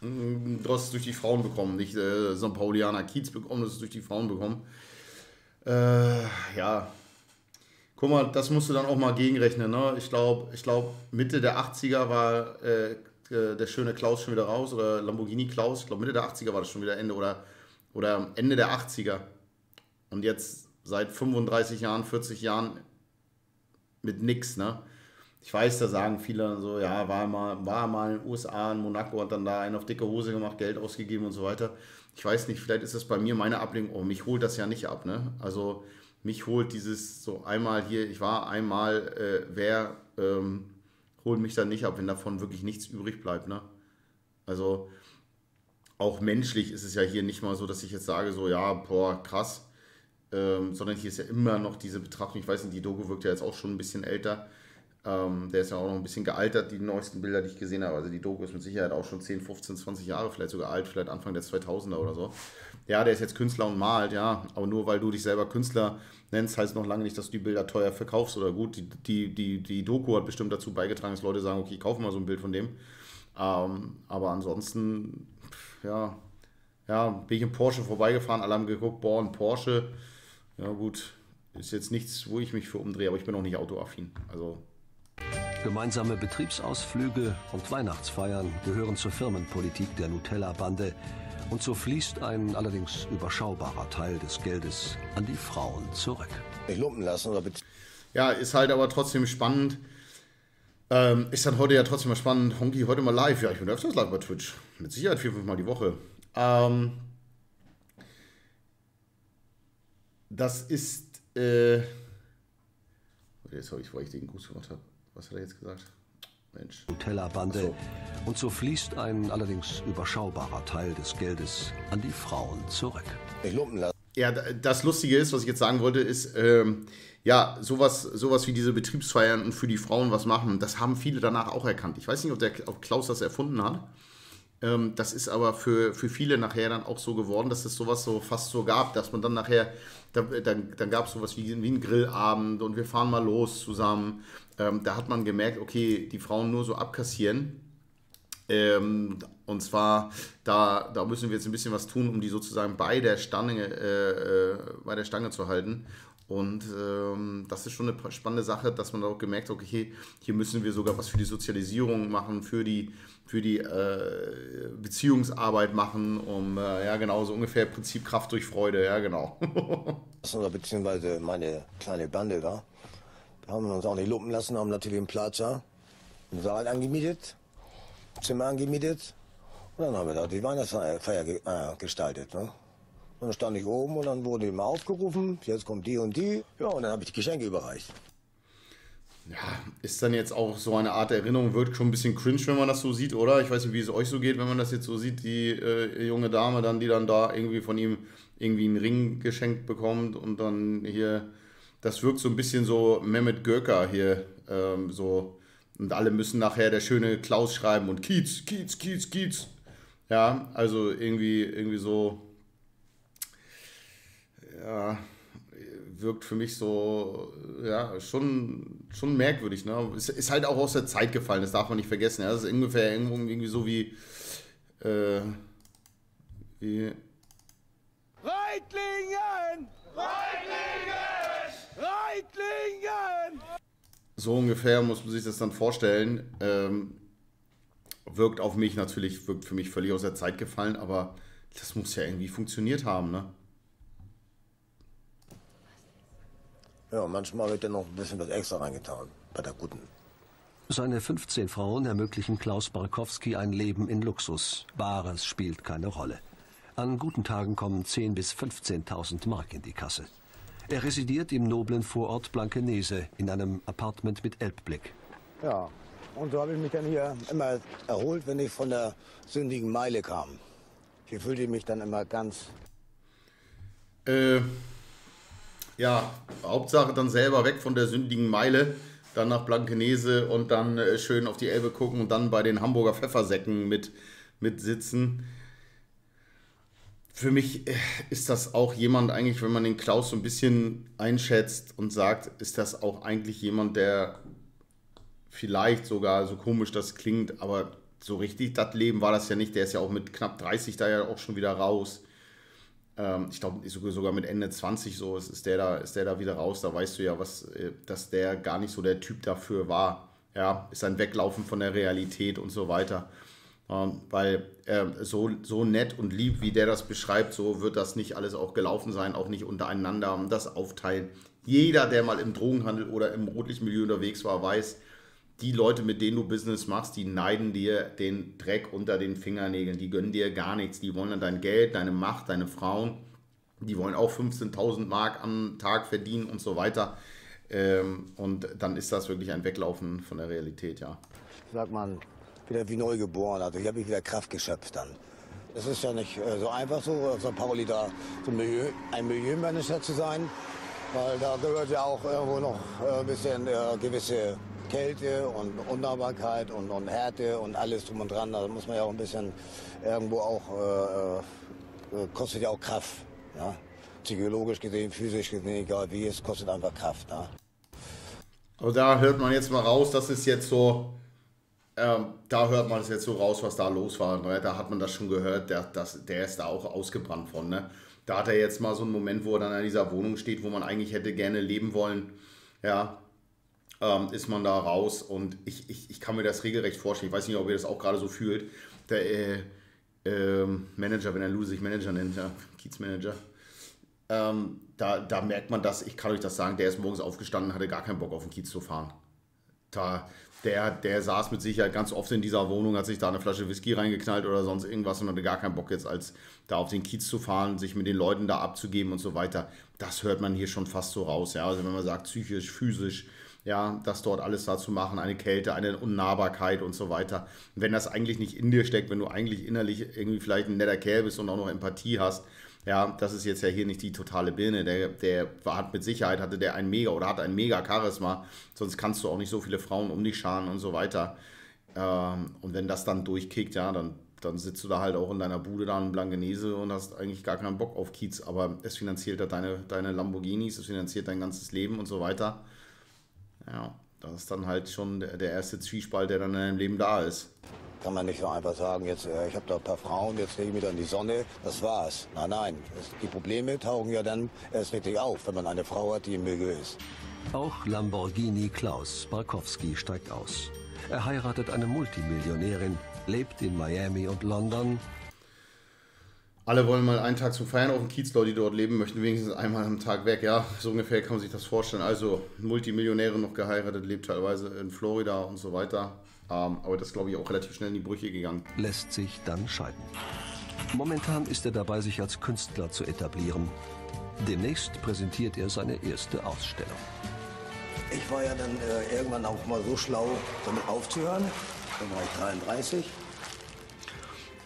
Du hast es durch die Frauen bekommen, nicht St. Paulianer Kiez bekommen, du hast es durch die Frauen bekommen. Ja, guck mal, das musst du dann auch mal gegenrechnen. Ne? Ich glaub, Mitte der 80er war der schöne Klaus schon wieder raus, oder Lamborghini Klaus. Ich glaube, Mitte der 80er war das schon wieder Ende, oder Ende der 80er. Und jetzt seit 35 Jahren, 40 Jahren mit nix, ne? Ich weiß, da sagen viele so, ja, war mal in den USA, in Monaco, hat dann da einen auf dicke Hose gemacht, Geld ausgegeben und so weiter. Ich weiß nicht, vielleicht ist das bei mir meine Ablenkung. Oh, mich holt das ja nicht ab, ne? Also mich holt dieses so einmal hier, ich war einmal, holt mich dann nicht ab, wenn davon wirklich nichts übrig bleibt, ne? Also auch menschlich ist es ja hier nicht mal so, dass ich jetzt sage so, ja, boah, krass. Sondern hier ist ja immer noch diese Betrachtung, ich weiß nicht, die Doku wirkt ja jetzt auch schon ein bisschen älter, der ist ja auch noch ein bisschen gealtert, die neuesten Bilder, die ich gesehen habe, also die Doku ist mit Sicherheit auch schon 10, 15, 20 Jahre vielleicht sogar alt, vielleicht Anfang der 2000er oder so. Ja, der ist jetzt Künstler und malt, ja, aber nur weil du dich selber Künstler nennst, heißt noch lange nicht, dass du die Bilder teuer verkaufst oder gut, die Doku hat bestimmt dazu beigetragen, dass Leute sagen, okay, ich kaufe mal so ein Bild von dem, aber ansonsten, ja... Ja, bin ich im Porsche vorbeigefahren, alle haben geguckt, boah, ein Porsche. Ja gut, ist jetzt nichts, wo ich mich für umdrehe, aber ich bin auch nicht autoaffin. Also. Gemeinsame Betriebsausflüge und Weihnachtsfeiern gehören zur Firmenpolitik der Nutella-Bande. Und so fließt ein allerdings überschaubarer Teil des Geldes an die Frauen zurück. Nicht lumpen lassen, oder bitte? Ja, ist halt aber trotzdem spannend. Ist dann heute ja trotzdem mal spannend. Honky, heute mal live. Ja, ich bin öfters live bei Twitch. Mit Sicherheit 4, 5 Mal die Woche. Das ist, sorry, weil ich den Gruß gemacht habe. Was hat er jetzt gesagt? Mensch. Nutella-Bande. So. Und so fließt ein allerdings überschaubarer Teil des Geldes an die Frauen zurück. Ich lumpen lassen. Ja, das Lustige ist, was ich jetzt sagen wollte, ist, ja, sowas wie diese Betriebsfeiern und für die Frauen was machen, das haben viele danach auch erkannt. Ich weiß nicht, ob Klaus das erfunden hat. Das ist aber für viele nachher dann auch so geworden, dass es sowas so fast so gab, dass man dann nachher, dann gab es sowas wie einen Grillabend und wir fahren mal los zusammen. Da hat man gemerkt, okay, die Frauen nur so abkassieren. Und zwar, da müssen wir jetzt ein bisschen was tun, um die sozusagen bei der Stange zu halten. Und das ist schon eine spannende Sache, dass man auch gemerkt hat, okay, hier müssen wir sogar was für die Sozialisierung machen, für die Beziehungsarbeit machen, um, ja genau, so ungefähr Prinzip Kraft durch Freude, ja genau. Beziehungsweise meine kleine Bande da, Haben wir uns auch nicht lumpen lassen, haben natürlich einen Platz, ja. Einen Saal angemietet, Zimmer angemietet. Und dann haben wir da die Weihnachtsfeier gestaltet. Ne? Und dann stand ich oben und dann wurde immer aufgerufen, jetzt kommt die und die. Ja, und dann habe ich die Geschenke überreicht. Ja, ist dann jetzt auch so eine Art Erinnerung, wird schon ein bisschen cringe, wenn man das so sieht, oder? Ich weiß nicht, wie es euch so geht, wenn man das jetzt so sieht, die junge Dame dann, die dann da irgendwie von ihm irgendwie einen Ring geschenkt bekommt und dann hier, das wirkt so ein bisschen so Mehmet Göker hier, so, und alle müssen nachher der schöne Klaus schreiben und Kiez, Kiez, Kiez, Kiez. Ja, also irgendwie so, ja, wirkt für mich so, ja, schon merkwürdig, ne? Ist halt auch aus der Zeit gefallen, das darf man nicht vergessen. Ja? Das ist ungefähr irgendwie so wie Reitlingen! Reitlingen! Reitlingen! So ungefähr muss man sich das dann vorstellen. Wirkt für mich völlig aus der Zeit gefallen, aber das muss ja irgendwie funktioniert haben, ne? Ja, manchmal wird dann noch ein bisschen was extra reingetan, bei der Guten. Seine 15 Frauen ermöglichen Klaus Barkowski ein Leben in Luxus. Wahres spielt keine Rolle. An guten Tagen kommen 10.000 bis 15.000 Mark in die Kasse. Er residiert im noblen Vorort Blankenese in einem Apartment mit Elbblick. Ja, und so habe ich mich dann hier immer erholt, wenn ich von der sündigen Meile kam. Hier fühlte ich mich dann immer ganz... Ja, Hauptsache dann selber weg von der sündigen Meile, dann nach Blankenese und dann schön auf die Elbe gucken und dann bei den Hamburger Pfeffersäcken mit sitzen. Für mich ist das auch jemand eigentlich, wenn man den Klaus so ein bisschen einschätzt und sagt, ist das auch eigentlich jemand, der vielleicht sogar, so komisch das klingt, aber so richtig das Leben war das ja nicht. Der ist ja auch mit knapp 30 da ja auch schon wieder raus. Ich glaube, sogar mit Ende 20 so ist der da wieder raus. Da weißt du ja, dass der gar nicht so der Typ dafür war. Ja, ist ein Weglaufen von der Realität und so weiter. Weil so nett und lieb, wie der das beschreibt, so wird das nicht alles auch gelaufen sein, auch nicht untereinander, das aufteilen. Jeder, der mal im Drogenhandel oder im Rotlichtmilieu unterwegs war, weiß, die Leute, mit denen du Business machst, die neiden dir den Dreck unter den Fingernägeln. Die gönnen dir gar nichts. Die wollen dann dein Geld, deine Macht, deine Frauen. Die wollen auch 15.000 Mark am Tag verdienen und so weiter. Und dann ist das wirklich ein Weglaufen von der Realität, ja. Sagt man, wieder wie neu geboren. Also ich habe mich wieder Kraft geschöpft dann. Das ist ja nicht so einfach so, St. Pauli da so ein Milieumanager zu sein. Weil da gehört ja auch irgendwo noch ein bisschen gewisse... Kälte und Unnahbarkeit und Härte und alles drum und dran, da muss man ja auch ein bisschen irgendwo auch, kostet ja auch Kraft, ja? Psychologisch gesehen, physisch gesehen, egal wie, es kostet einfach Kraft. Ja? Aber da hört man jetzt mal raus, das ist jetzt so, da hört man es jetzt so raus, was da los war, ne? Da hat man das schon gehört, der ist da auch ausgebrannt von, ne? Da hat er jetzt mal so einen Moment, wo er dann an dieser Wohnung steht, wo man eigentlich hätte gerne leben wollen, ja. Ist man da raus und ich kann mir das regelrecht vorstellen. Ich weiß nicht, ob ihr das auch gerade so fühlt. Der Manager, wenn er Luse sich Manager nennt, ja, Kiezmanager, da merkt man das, ich kann euch das sagen, der ist morgens aufgestanden, hatte gar keinen Bock auf den Kiez zu fahren. Der saß mit Sicherheit ganz oft in dieser Wohnung, hat sich da eine Flasche Whisky reingeknallt oder sonst irgendwas und hatte gar keinen Bock jetzt, als da auf den Kiez zu fahren, sich mit den Leuten da abzugeben und so weiter. Das hört man hier schon fast so raus. Ja? Also wenn man sagt, psychisch, physisch, ja, das dort alles da zu machen, eine Kälte, eine Unnahbarkeit und so weiter. Und wenn das eigentlich nicht in dir steckt, wenn du eigentlich innerlich irgendwie vielleicht ein netter Kerl bist und auch noch Empathie hast, ja, das ist jetzt ja hier nicht die totale Birne. Mit Sicherheit hatte der ein mega Charisma, sonst kannst du auch nicht so viele Frauen um dich scharen und so weiter. Und wenn das dann durchkickt, ja, dann sitzt du da halt auch in deiner Bude da in Blankenese und hast eigentlich gar keinen Bock auf Kiez, aber es finanziert halt deine Lamborghinis, es finanziert dein ganzes Leben und so weiter. Ja, das ist dann halt schon der erste Zwiespalt, der dann in deinem Leben da ist. Kann man nicht so einfach sagen, jetzt ich habe da ein paar Frauen, jetzt lege ich mich dann in die Sonne, das war's. Nein, die Probleme tauchen ja dann erst richtig auf, wenn man eine Frau hat, die im Milieu ist. Auch Lamborghini Klaus Barkowski steigt aus. Er heiratet eine Multimillionärin, lebt in Miami und London. Alle wollen mal einen Tag zum Feiern auf dem Kiez, Leute, die dort leben, möchten wenigstens einmal am Tag weg. Ja, so ungefähr kann man sich das vorstellen. Also Multimillionäre noch geheiratet, lebt teilweise in Florida und so weiter. Aber das glaube ich auch relativ schnell in die Brüche gegangen. Lässt sich dann scheiden. Momentan ist er dabei, sich als Künstler zu etablieren. Demnächst präsentiert er seine erste Ausstellung. Ich war ja dann irgendwann auch mal so schlau, damit aufzuhören. Dann war ich 33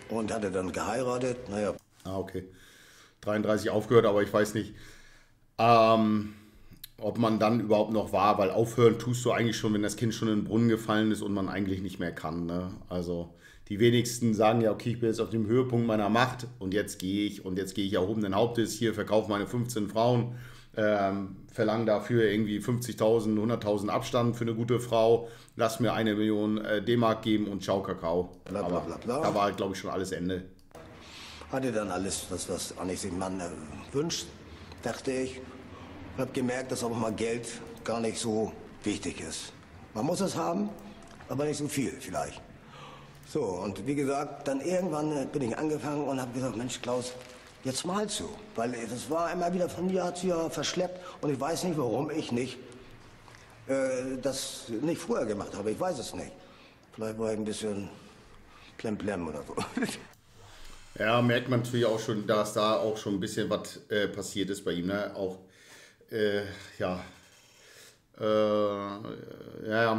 und hatte dann geheiratet. Naja. Ah, okay. 33 aufgehört, aber ich weiß nicht, ob man dann überhaupt noch war, weil aufhören tust du eigentlich schon, wenn das Kind schon in den Brunnen gefallen ist und man eigentlich nicht mehr kann. Ne? Also die wenigsten sagen ja, okay, ich bin jetzt auf dem Höhepunkt meiner Macht und jetzt gehe ich erhobenen Hauptes hier, verkaufe meine 15 Frauen, verlange dafür irgendwie 50.000, 100.000 Abstand für eine gute Frau, lass mir 1 Million D-Mark geben und ciao Kakao. Bla, bla, bla, bla. Aber da war halt, glaube ich, schon alles Ende. Hatte dann alles, was eigentlich sich ein Mann wünscht, dachte ich. Ich habe gemerkt, dass auch mal Geld gar nicht so wichtig ist. Man muss es haben, aber nicht so viel vielleicht. So, und wie gesagt, dann irgendwann bin ich angefangen und habe gesagt, Mensch Klaus, jetzt malst du. Weil das war immer wieder von Jahr zu Jahr verschleppt und ich weiß nicht, warum ich nicht das nicht früher gemacht habe. Ich weiß es nicht. Vielleicht war ich ein bisschen plemplem oder so. Ja, merkt man natürlich auch schon, dass da auch schon ein bisschen was passiert ist bei ihm, ne? Auch,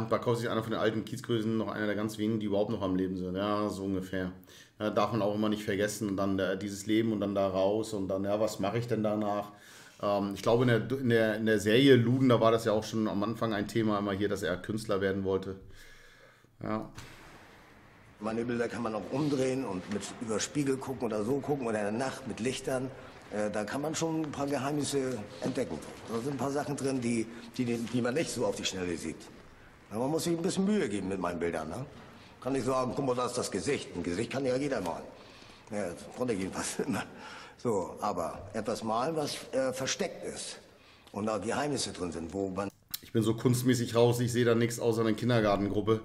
Barkowski ist einer von den alten Kiezgrößen, noch einer der ganz wenigen, die überhaupt noch am Leben sind, ja, so ungefähr. Ja, darf man auch immer nicht vergessen, und dann dieses Leben und dann da raus und dann, ja, was mache ich denn danach? Ich glaube, in der Serie Luden, da war das ja auch schon am Anfang ein Thema, immer hier, dass er Künstler werden wollte, ja. Meine Bilder kann man auch umdrehen und mit über Spiegel gucken oder so gucken oder in der Nacht mit Lichtern. Da kann man schon ein paar Geheimnisse entdecken. Da sind ein paar Sachen drin, die man nicht so auf die Schnelle sieht. Aber man muss sich ein bisschen Mühe geben mit meinen Bildern. Ne? Kann nicht sagen, guck mal, da ist das Gesicht. Ein Gesicht kann ja jeder malen. Ja, konnte jedenfalls immer. So, aber etwas malen, was versteckt ist und da Geheimnisse drin sind, wo man... Ich bin so kunstmäßig raus, ich sehe da nichts außer einer Kindergartengruppe.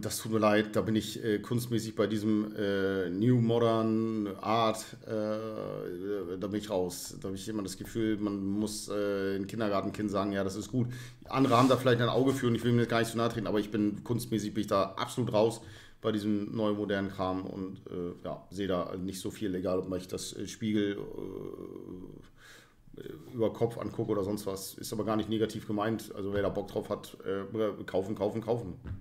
Das tut mir leid, da bin ich kunstmäßig bei diesem New Modern Art, da bin ich raus. Da habe ich immer das Gefühl, man muss ein Kindergartenkind sagen, ja, das ist gut. Andere haben da vielleicht ein Auge für und ich will mir gar nicht so nahe treten, aber ich bin kunstmäßig, bin ich da absolut raus bei diesem neu modernen Kram und ja, sehe da nicht so viel, egal ob man sich das Spiegel über Kopf angucke oder sonst was. Ist aber gar nicht negativ gemeint, also wer da Bock drauf hat, kaufen.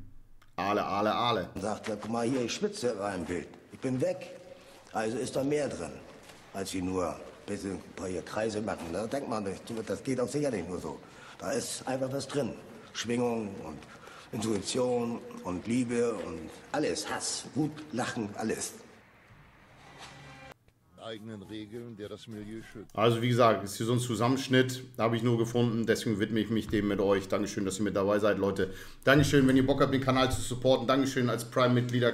Aale, aale, aale. Und sagt, guck mal hier, ich schwitze bei einem Bild. Ich bin weg. Also ist da mehr drin, als sie nur ein bisschen hier Kreise machen. Da denkt man nicht, das geht auch sicherlich nur so. Da ist einfach was drin. Schwingung und Intuition und Liebe und alles. Hass, Wut, Lachen, alles. Eigenen Regeln, der das Milieu schützt. Also wie gesagt, ist hier so ein Zusammenschnitt, habe ich nur gefunden, deswegen widme ich mich dem mit euch. Dankeschön, dass ihr mit dabei seid, Leute. Dankeschön, wenn ihr Bock habt, den Kanal zu supporten. Dankeschön als Prime-Mitglieder,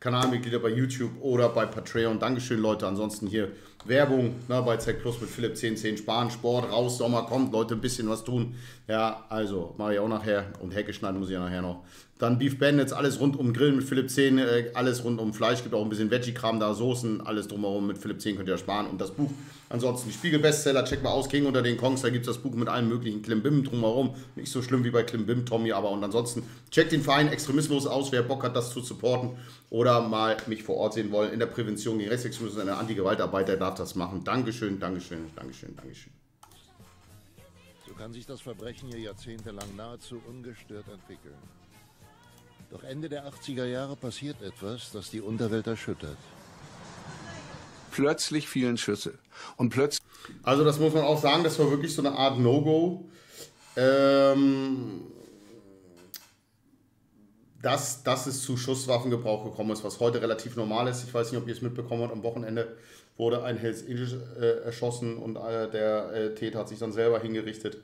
Kanalmitglieder bei YouTube oder bei Patreon. Dankeschön, Leute. Ansonsten hier Werbung, ne, bei Z-Plus mit Philipp 1010. Sparen, Sport, raus, Sommer kommt, Leute, ein bisschen was tun. Ja, also, mache ich auch nachher und Hecke schneiden muss ich ja nachher noch. Dann Beef Bandits, alles rund um Grillen mit Philipp 10, alles rund um Fleisch, gibt auch ein bisschen Veggie-Kram da, Soßen, alles drumherum mit Philipp 10 könnt ihr sparen und das Buch. Ansonsten die Spiegel-Bestseller, checkt mal aus, King unter den Kongs, da gibt es das Buch mit allen möglichen Klimbim drumherum. Nicht so schlimm wie bei Klimbim Tommy, aber und ansonsten checkt den Verein extremistlos aus, wer Bock hat, das zu supporten oder mal mich vor Ort sehen wollen in der Prävention gegen Rechtsextremismus, in der Anti-Gewaltarbeit, der darf das machen. Dankeschön, Dankeschön, Dankeschön, Dankeschön. So kann sich das Verbrechen hier jahrzehntelang nahezu ungestört entwickeln. Doch Ende der 80er Jahre passiert etwas, das die Unterwelt erschüttert. Plötzlich fielen Schüsse. Und plötzlich. Also, das muss man auch sagen, das war wirklich so eine Art No-Go. Dass es zu Schusswaffengebrauch gekommen ist, was heute relativ normal ist. Ich weiß nicht, ob ihr es mitbekommen habt. Am Wochenende wurde ein Hells Angels erschossen und der Täter hat sich dann selber hingerichtet.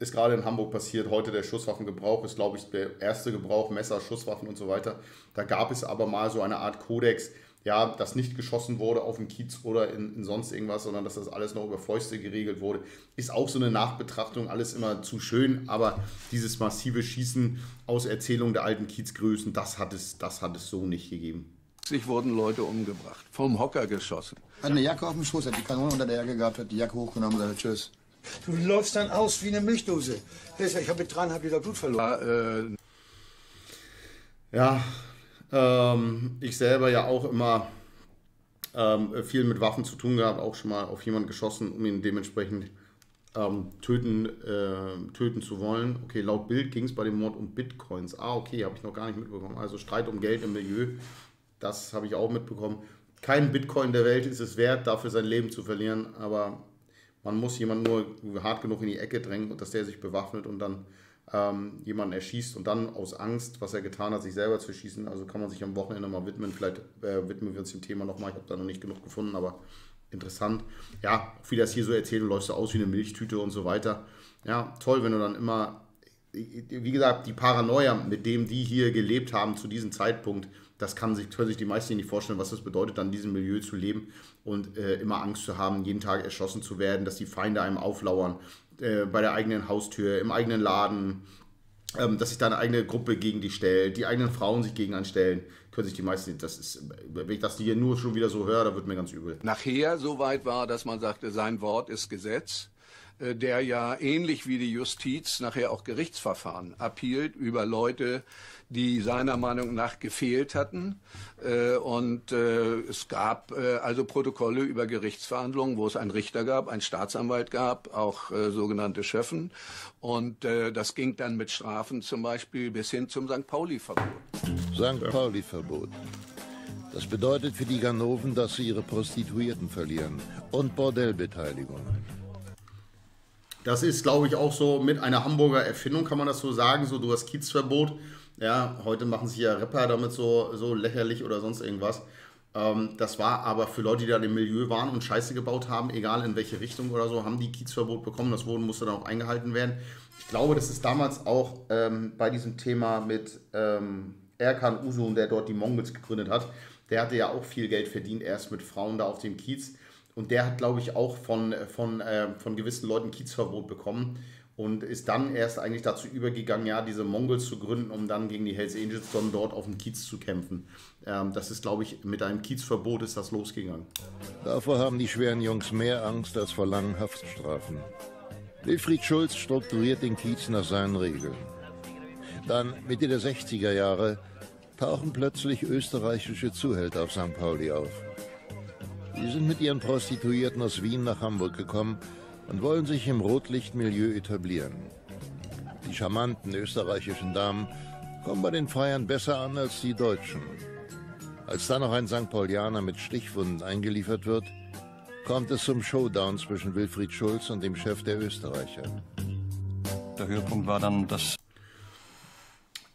Ist gerade in Hamburg passiert, heute der Schusswaffengebrauch ist, glaube ich, der erste Gebrauch, Messer, Schusswaffen und so weiter. Da gab es aber mal so eine Art Kodex, ja, dass nicht geschossen wurde auf dem Kiez oder in sonst irgendwas, sondern dass das alles noch über Fäuste geregelt wurde. Ist auch so eine Nachbetrachtung, alles immer zu schön, aber dieses massive Schießen aus Erzählung der alten Kiezgrößen, das hat es so nicht gegeben. wurden Leute umgebracht, vom Hocker geschossen. Hat eine Jacke auf dem Schoß, hat die Kanone unter der Jacke gehabt, hat die Jacke hochgenommen und sagte tschüss. Du läufst dann aus wie eine Milchdose. Ich habe mit 3,5 Liter Blut verloren. Ja, ich selber ja auch immer viel mit Waffen zu tun gehabt, auch schon mal auf jemanden geschossen, um ihn dementsprechend töten zu wollen. Okay, laut Bild ging es bei dem Mord um Bitcoins. Ah, okay, habe ich noch gar nicht mitbekommen. Also Streit um Geld im Milieu, das habe ich auch mitbekommen. Kein Bitcoin der Welt ist es wert, dafür sein Leben zu verlieren, aber man muss jemanden nur hart genug in die Ecke drängen, dass der sich bewaffnet und dann jemanden erschießt und dann aus Angst, was er getan hat, sich selber zu erschießen. Also kann man sich am Wochenende mal widmen. Vielleicht widmen wir uns dem Thema nochmal. Ich habe da noch nicht genug gefunden, aber interessant. Ja, wie das hier so erzählt, du läufst aus wie eine Milchtüte und so weiter. Ja, toll, wenn du dann immer, wie gesagt, die Paranoia, mit dem die hier gelebt haben zu diesem Zeitpunkt, das können sich die meisten nicht vorstellen, was das bedeutet, dann in diesem Milieu zu leben und immer Angst zu haben, jeden Tag erschossen zu werden, dass die Feinde einem auflauern, bei der eigenen Haustür, im eigenen Laden, dass sich da eine eigene Gruppe gegen dich stellt, die eigenen Frauen sich gegen anstellen, können sich die meisten, das ist, wenn ich das hier nur schon wieder so höre, da wird mir ganz übel. Nachher so weit war, dass man sagte, sein Wort ist Gesetz, der ja ähnlich wie die Justiz nachher auch Gerichtsverfahren abhielt über Leute, die seiner Meinung nach gefehlt hatten. Und es gab also Protokolle über Gerichtsverhandlungen, wo es einen Richter gab, einen Staatsanwalt gab, auch sogenannte Schöffen. Und das ging dann mit Strafen zum Beispiel bis hin zum St. Pauli-Verbot. St. Pauli-Verbot. Das bedeutet für die Ganoven, dass sie ihre Prostituierten verlieren und Bordellbeteiligungen. Das ist, glaube ich, auch so mit einer Hamburger Erfindung, kann man das so sagen, so du hast Kiezverbot. Ja, heute machen sich ja Rapper damit so lächerlich oder sonst irgendwas. Das war aber für Leute, die da im Milieu waren und Scheiße gebaut haben, egal in welche Richtung oder so, haben die Kiezverbot bekommen. Das musste dann auch eingehalten werden. Ich glaube, das ist damals auch bei diesem Thema mit Erkan Uzun, der dort die Mongols gegründet hat. Der hatte ja auch viel Geld verdient, erst mit Frauen da auf dem Kiez. Und der hat, glaube ich, auch von gewissen Leuten Kiezverbot bekommen und ist dann erst eigentlich dazu übergegangen, ja, diese Mongols zu gründen, um dann gegen die Hells Angels dann dort auf dem Kiez zu kämpfen. Das ist, glaube ich, mit einem Kiezverbot ist das losgegangen. Davor haben die schweren Jungs mehr Angst als vor langen Haftstrafen. Wilfried Schulz strukturiert den Kiez nach seinen Regeln. Dann, Mitte der 60er Jahre, tauchen plötzlich österreichische Zuhälter auf St. Pauli auf. Die sind mit ihren Prostituierten aus Wien nach Hamburg gekommen und wollen sich im Rotlichtmilieu etablieren. Die charmanten österreichischen Damen kommen bei den Freiern besser an als die Deutschen. Als dann noch ein St. Paulianer mit Stichwunden eingeliefert wird, kommt es zum Showdown zwischen Wilfried Schulz und dem Chef der Österreicher. Der Höhepunkt war dann das...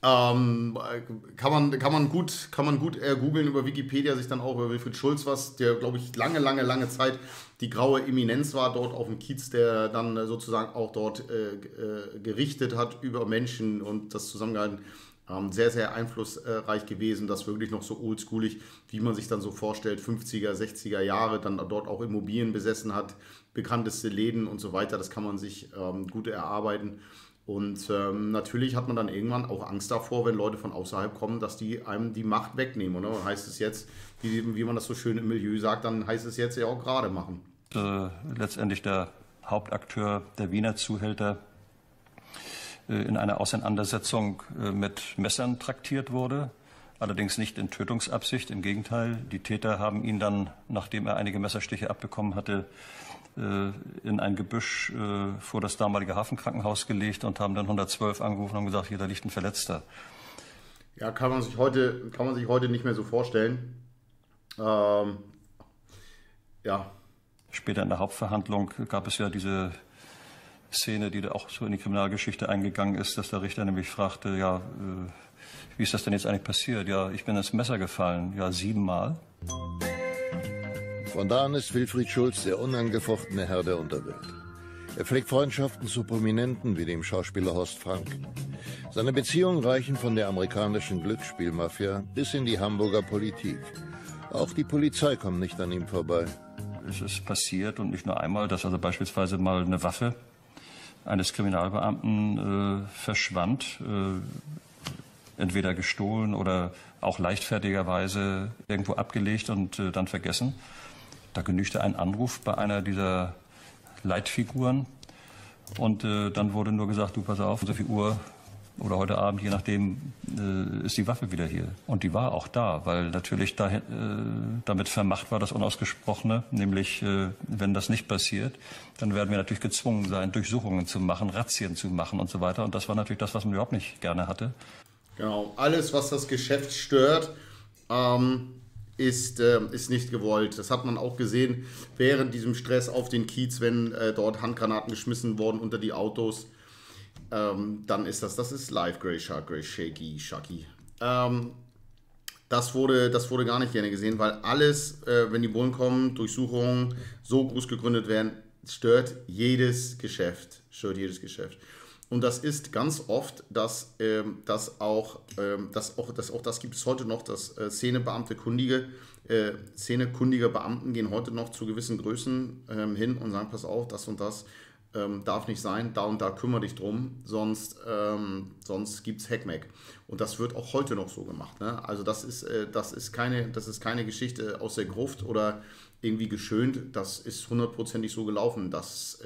Kann man gut googeln über Wikipedia, sich dann auch über Wilfried Schulz was, der, glaube ich, lange Zeit die graue Eminenz war dort auf dem Kiez, der dann sozusagen auch dort gerichtet hat über Menschen und das zusammengehalten. Sehr einflussreich gewesen, das wirklich noch so oldschoolig, wie man sich dann so vorstellt, 50er, 60er Jahre, dann dort auch Immobilien besessen hat, bekannteste Läden und so weiter, das kann man sich gut erarbeiten. Und natürlich hat man dann irgendwann auch Angst davor, wenn Leute von außerhalb kommen, dass die einem die Macht wegnehmen. Oder? Dann heißt es jetzt, wie man das so schön im Milieu sagt, dann heißt es jetzt ja auch gerade machen. Letztendlich der Hauptakteur der Wiener Zuhälter in einer Auseinandersetzung mit Messern traktiert wurde. Allerdings nicht in Tötungsabsicht, im Gegenteil. Die Täter haben ihn dann, nachdem er einige Messerstiche abbekommen hatte, in ein Gebüsch vor das damalige Hafenkrankenhaus gelegt und haben dann 112 angerufen und gesagt, hier, da liegt ein Verletzter. Ja, kann man sich heute nicht mehr so vorstellen. Ja. Später in der Hauptverhandlung gab es ja diese Szene, die da auch so in die Kriminalgeschichte eingegangen ist, dass der Richter nämlich fragte, ja, wie ist das denn jetzt eigentlich passiert? Ja, ich bin ins Messer gefallen. Ja, 7-mal. Von da an ist Wilfried Schulz der unangefochtene Herr der Unterwelt. Er pflegt Freundschaften zu Prominenten wie dem Schauspieler Horst Frank. Seine Beziehungen reichen von der amerikanischen Glücksspielmafia bis in die Hamburger Politik. Auch die Polizei kommt nicht an ihm vorbei. Es ist passiert und nicht nur einmal, dass also beispielsweise mal eine Waffe eines Kriminalbeamten verschwand. entweder gestohlen oder auch leichtfertigerweise irgendwo abgelegt und dann vergessen. Da genügte ein Anruf bei einer dieser Leitfiguren und dann wurde nur gesagt, du pass auf, um so viel Uhr oder heute Abend, je nachdem, ist die Waffe wieder hier. Und die war auch da, weil natürlich da, damit vermacht war das Unausgesprochene, nämlich wenn das nicht passiert, dann werden wir natürlich gezwungen sein, Durchsuchungen zu machen, Razzien zu machen und so weiter. Und das war natürlich das, was man überhaupt nicht gerne hatte. Genau, alles, was das Geschäft stört, ist nicht gewollt. Das hat man auch gesehen während diesem Stress auf den Kiez, wenn dort Handgranaten geschmissen wurden unter die Autos. Dann ist das ist live, Grey Shark, Grey Shaky, Sharky. Das wurde gar nicht gerne gesehen, weil alles, wenn die Bullen kommen, Durchsuchungen so groß gegründet werden, stört jedes Geschäft. Stört jedes Geschäft. Und das ist ganz oft, dass das gibt es heute noch, dass szenekundige Beamten gehen heute noch zu gewissen Größen hin und sagen, pass auf, das und das. Darf nicht sein, da und da kümmere dich drum, sonst gibt es Hackmack. Und das wird auch heute noch so gemacht. Ne? Also das ist keine Geschichte aus der Gruft oder irgendwie geschönt, das ist hundertprozentig so gelaufen. Das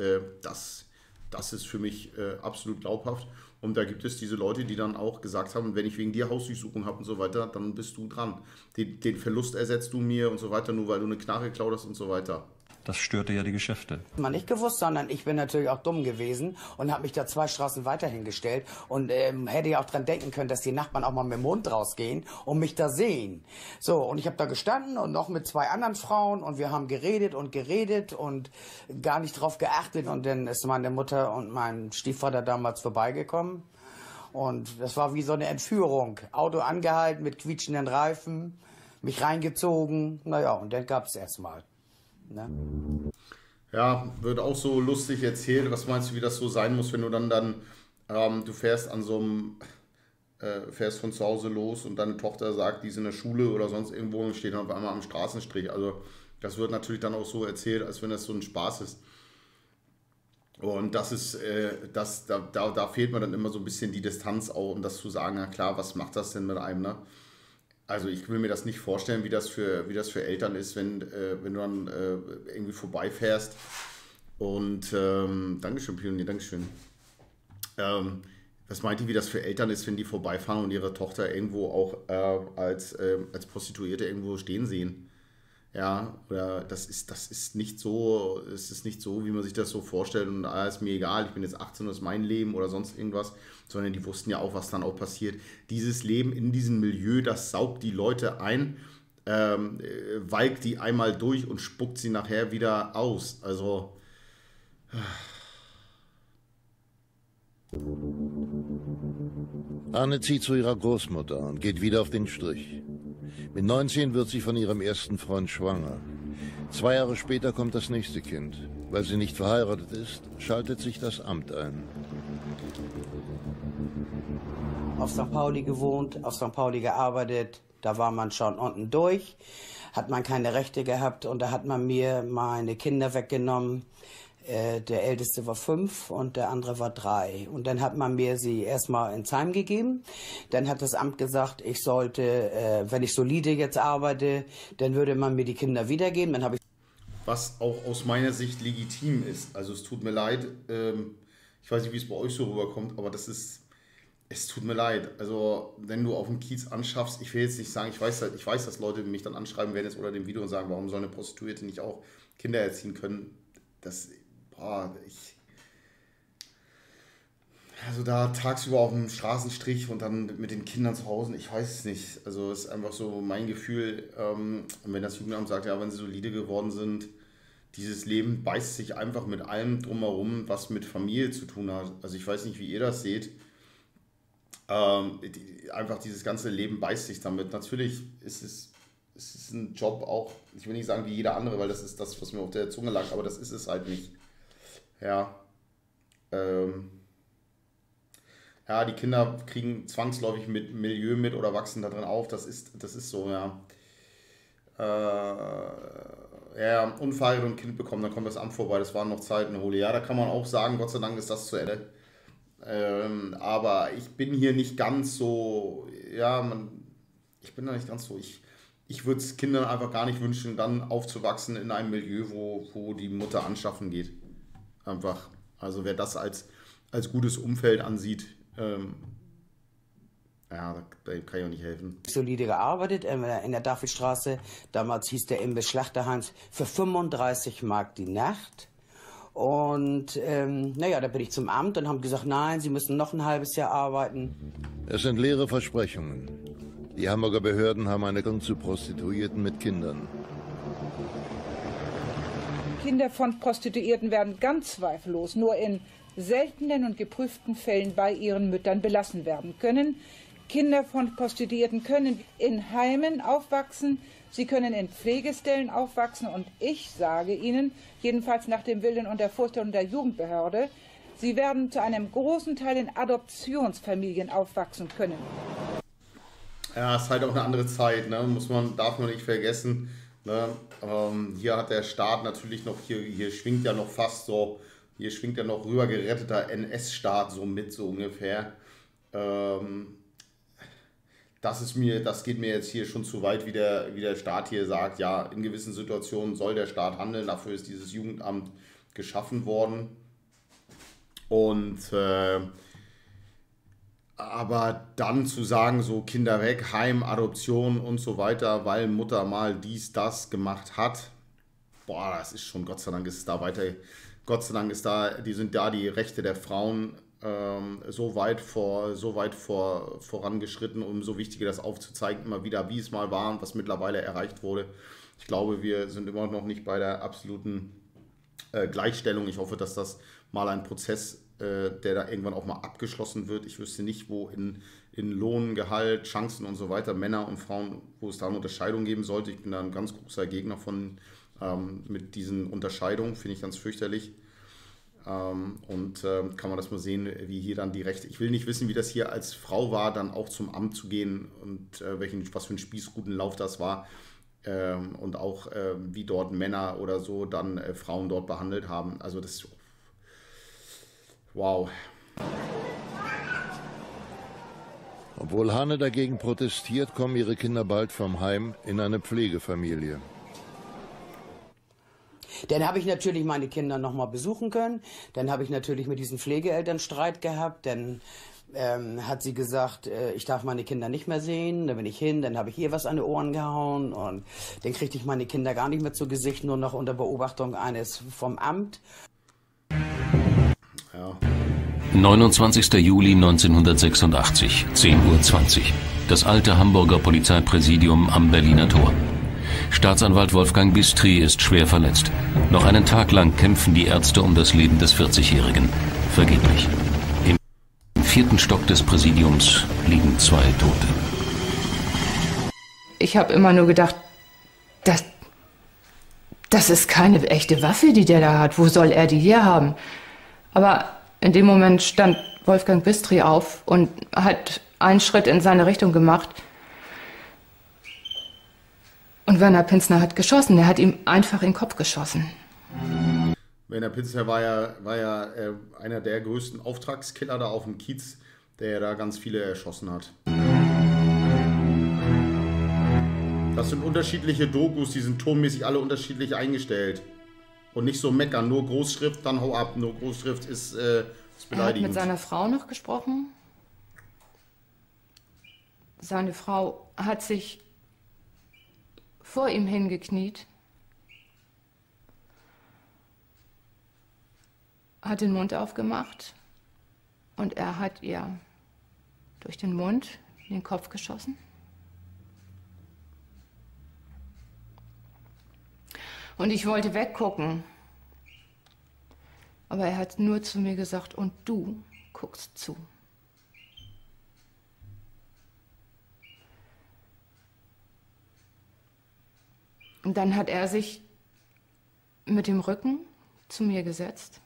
ist für mich absolut glaubhaft. Und da gibt es diese Leute, die dann auch gesagt haben, wenn ich wegen dir Hausdurchsuchung habe und so weiter, dann bist du dran. Den Verlust ersetzt du mir und so weiter, nur weil du eine Knarre geklaut hast und so weiter. Das störte ja die Geschäfte. Man nicht gewusst, sondern ich bin natürlich auch dumm gewesen und habe mich da zwei Straßen weiter hingestellt und hätte ja auch dran denken können, dass die Nachbarn auch mal mit dem Hund rausgehen und mich da sehen. So, und ich habe da gestanden und noch mit zwei anderen Frauen und wir haben geredet und gar nicht drauf geachtet und dann ist meine Mutter und mein Stiefvater damals vorbeigekommen und das war wie so eine Entführung. Auto angehalten mit quietschenden Reifen, mich reingezogen, naja, und dann gab es erstmal. Na? Ja, wird auch so lustig erzählt. Was meinst du, wie das so sein muss, wenn du du fährst an so einem, fährst von zu Hause los und deine Tochter sagt, die ist in der Schule oder sonst irgendwo und steht auf einmal am Straßenstrich. Also das wird natürlich dann auch so erzählt, als wenn das so ein Spaß ist. Und das ist, da fehlt mir dann immer so ein bisschen die Distanz auch, um das zu sagen, na klar, was macht das denn mit einem, ne? Also ich will mir das nicht vorstellen, wie das für Eltern ist, wenn du dann irgendwie vorbeifährst und Dankeschön, Pionier, Dankeschön. Was meint ihr, wie das für Eltern ist, wenn die vorbeifahren und ihre Tochter irgendwo auch als Prostituierte irgendwo stehen sehen? Ja, oder das ist nicht so, wie man sich das so vorstellt und ist mir egal, ich bin jetzt 18, das ist mein Leben oder sonst irgendwas, sondern die wussten ja auch, was dann auch passiert. Dieses Leben in diesem Milieu, das saugt die Leute ein, walkt die einmal durch und spuckt sie nachher wieder aus. Also Anne zieht zu ihrer Großmutter und geht wieder auf den Strich. Mit 19 wird sie von ihrem ersten Freund schwanger. 2 Jahre später kommt das nächste Kind. Weil sie nicht verheiratet ist, schaltet sich das Amt ein. Auf St. Pauli gewohnt, auf St. Pauli gearbeitet, da war man schon unten durch, hat man keine Rechte gehabt und da hat man mir meine Kinder weggenommen. Der Älteste war 5 und der andere war 3. Und dann hat man mir sie erstmal ins Heim gegeben. Dann hat das Amt gesagt, ich sollte, wenn ich solide jetzt arbeite, dann würde man mir die Kinder wiedergeben. Dann habe ich was auch aus meiner Sicht legitim ist. Also es tut mir leid, ich weiß nicht, wie es bei euch so rüberkommt, aber es tut mir leid. Also wenn du auf dem Kiez anschaffst, ich will jetzt nicht sagen, ich weiß, dass Leute mich dann anschreiben werden jetzt oder dem Video und sagen, warum soll eine Prostituierte nicht auch Kinder erziehen können? Also da tagsüber auf dem Straßenstrich und dann mit den Kindern zu Hause, ich weiß es nicht. Also es ist einfach so mein Gefühl. Und wenn das Jugendamt sagt, ja, wenn sie solide geworden sind, dieses Leben beißt sich einfach mit allem drumherum, was mit Familie zu tun hat. Also ich weiß nicht, wie ihr das seht. Einfach dieses ganze Leben beißt sich damit. Natürlich ist es ist ein Job auch, ich will nicht sagen wie jeder andere, weil das ist das, was mir auf der Zunge lag, aber das ist es halt nicht. Ja. Ja, die Kinder kriegen zwangsläufig mit Milieu mit oder wachsen da drin auf, das ist so, ja. Ja, unverheiratet und Kind bekommen, dann kommt das Amt vorbei, das waren noch Zeiten, holy. Ja, da kann man auch sagen, Gott sei Dank ist das zu Ende. Aber ich bin hier nicht ganz so, ja, ich bin da nicht ganz so, ich würde es Kindern einfach gar nicht wünschen, dann aufzuwachsen in einem Milieu, wo die Mutter anschaffen geht. Einfach. Also wer das als gutes Umfeld ansieht, ja, da kann ich auch nicht helfen. Solide gearbeitet in der Davidstraße. Damals hieß der Imbiss Schlachterhans für 35 Mark die Nacht. Und naja, da bin ich zum Amt und haben gesagt, nein, Sie müssen noch ein halbes Jahr arbeiten. Es sind leere Versprechungen. Die Hamburger Behörden haben eine Gang zu Prostituierten mit Kindern. Kinder von Prostituierten werden ganz zweifellos nur in seltenen und geprüften Fällen bei ihren Müttern belassen werden können. Kinder von Prostituierten können in Heimen aufwachsen, sie können in Pflegestellen aufwachsen und ich sage Ihnen, jedenfalls nach dem Willen und der Vorstellung der Jugendbehörde, sie werden zu einem großen Teil in Adoptionsfamilien aufwachsen können. Ja, ist halt auch eine andere Zeit, ne? Darf man nicht vergessen. Ne? Hier hat der Staat natürlich noch, hier schwingt ja noch fast so, hier schwingt ja noch rübergeretteter NS-Staat so mit, so ungefähr. Das geht mir jetzt hier schon zu weit, wie der Staat hier sagt, ja, in gewissen Situationen soll der Staat handeln, dafür ist dieses Jugendamt geschaffen worden. Und aber dann zu sagen, so Kinder weg, Heim, Adoption und so weiter, weil Mutter mal dies, das gemacht hat, boah, das ist schon, Gott sei Dank ist es da weiter, Gott sei Dank ist da, die Rechte der Frauen so weit vorangeschritten, umso wichtiger das aufzuzeigen, immer wieder, wie es mal war und was mittlerweile erreicht wurde. Ich glaube, wir sind immer noch nicht bei der absoluten Gleichstellung. Ich hoffe, dass das mal ein Prozess, der da irgendwann auch mal abgeschlossen wird. Ich wüsste nicht, wo in Lohn, Gehalt, Chancen und so weiter, Männer und Frauen, wo es da eine Unterscheidung geben sollte. Ich bin da ein ganz großer Gegner von, mit diesen Unterscheidungen, finde ich ganz fürchterlich. Kann man das mal sehen, wie hier dann die Rechte... Ich will nicht wissen, wie das hier als Frau war, dann auch zum Amt zu gehen und was für ein Spießrutenlauf das war und auch wie dort Männer oder so dann Frauen dort behandelt haben. Also das... Wow. Obwohl Hanne dagegen protestiert, kommen ihre Kinder bald vom Heim in eine Pflegefamilie. Dann habe ich natürlich meine Kinder nochmal besuchen können. Dann habe ich natürlich mit diesen Pflegeeltern Streit gehabt. Dann hat sie gesagt, ich darf meine Kinder nicht mehr sehen. Dann bin ich hin, dann habe ich ihr was an die Ohren gehauen. Und dann kriegte ich meine Kinder gar nicht mehr zu Gesicht, nur noch unter Beobachtung eines vom Amt. Ja. 29. Juli 1986, 10:20 Uhr. Das alte Hamburger Polizeipräsidium am Berliner Tor. Staatsanwalt Wolfgang Bistri ist schwer verletzt. Noch einen Tag lang kämpfen die Ärzte um das Leben des 40-Jährigen. Vergeblich. Im 4. Stock des Präsidiums liegen 2 Tote. Ich habe immer nur gedacht, das ist keine echte Waffe, die der da hat. Wo soll er die hier haben? Aber in dem Moment stand Wolfgang Bistri auf und hat einen Schritt in seine Richtung gemacht. Und Werner Pinzner hat geschossen. Er hat ihm einfach in den Kopf geschossen. Werner Pinzner war ja einer der größten Auftragskiller da auf dem Kiez, der da ganz viele erschossen hat. Das sind unterschiedliche Dokus, die sind tonmäßig alle unterschiedlich eingestellt. Und nicht so meckern, nur Großschrift, dann hau ab. Nur Großschrift ist beleidigend. Er hat mit seiner Frau noch gesprochen. Seine Frau hat sich vor ihm hingekniet, hat den Mund aufgemacht und er hat ihr durch den Mund in den Kopf geschossen. Und ich wollte weggucken, aber er hat nur zu mir gesagt, und du guckst zu. Und dann hat er sich mit dem Rücken zu mir gesetzt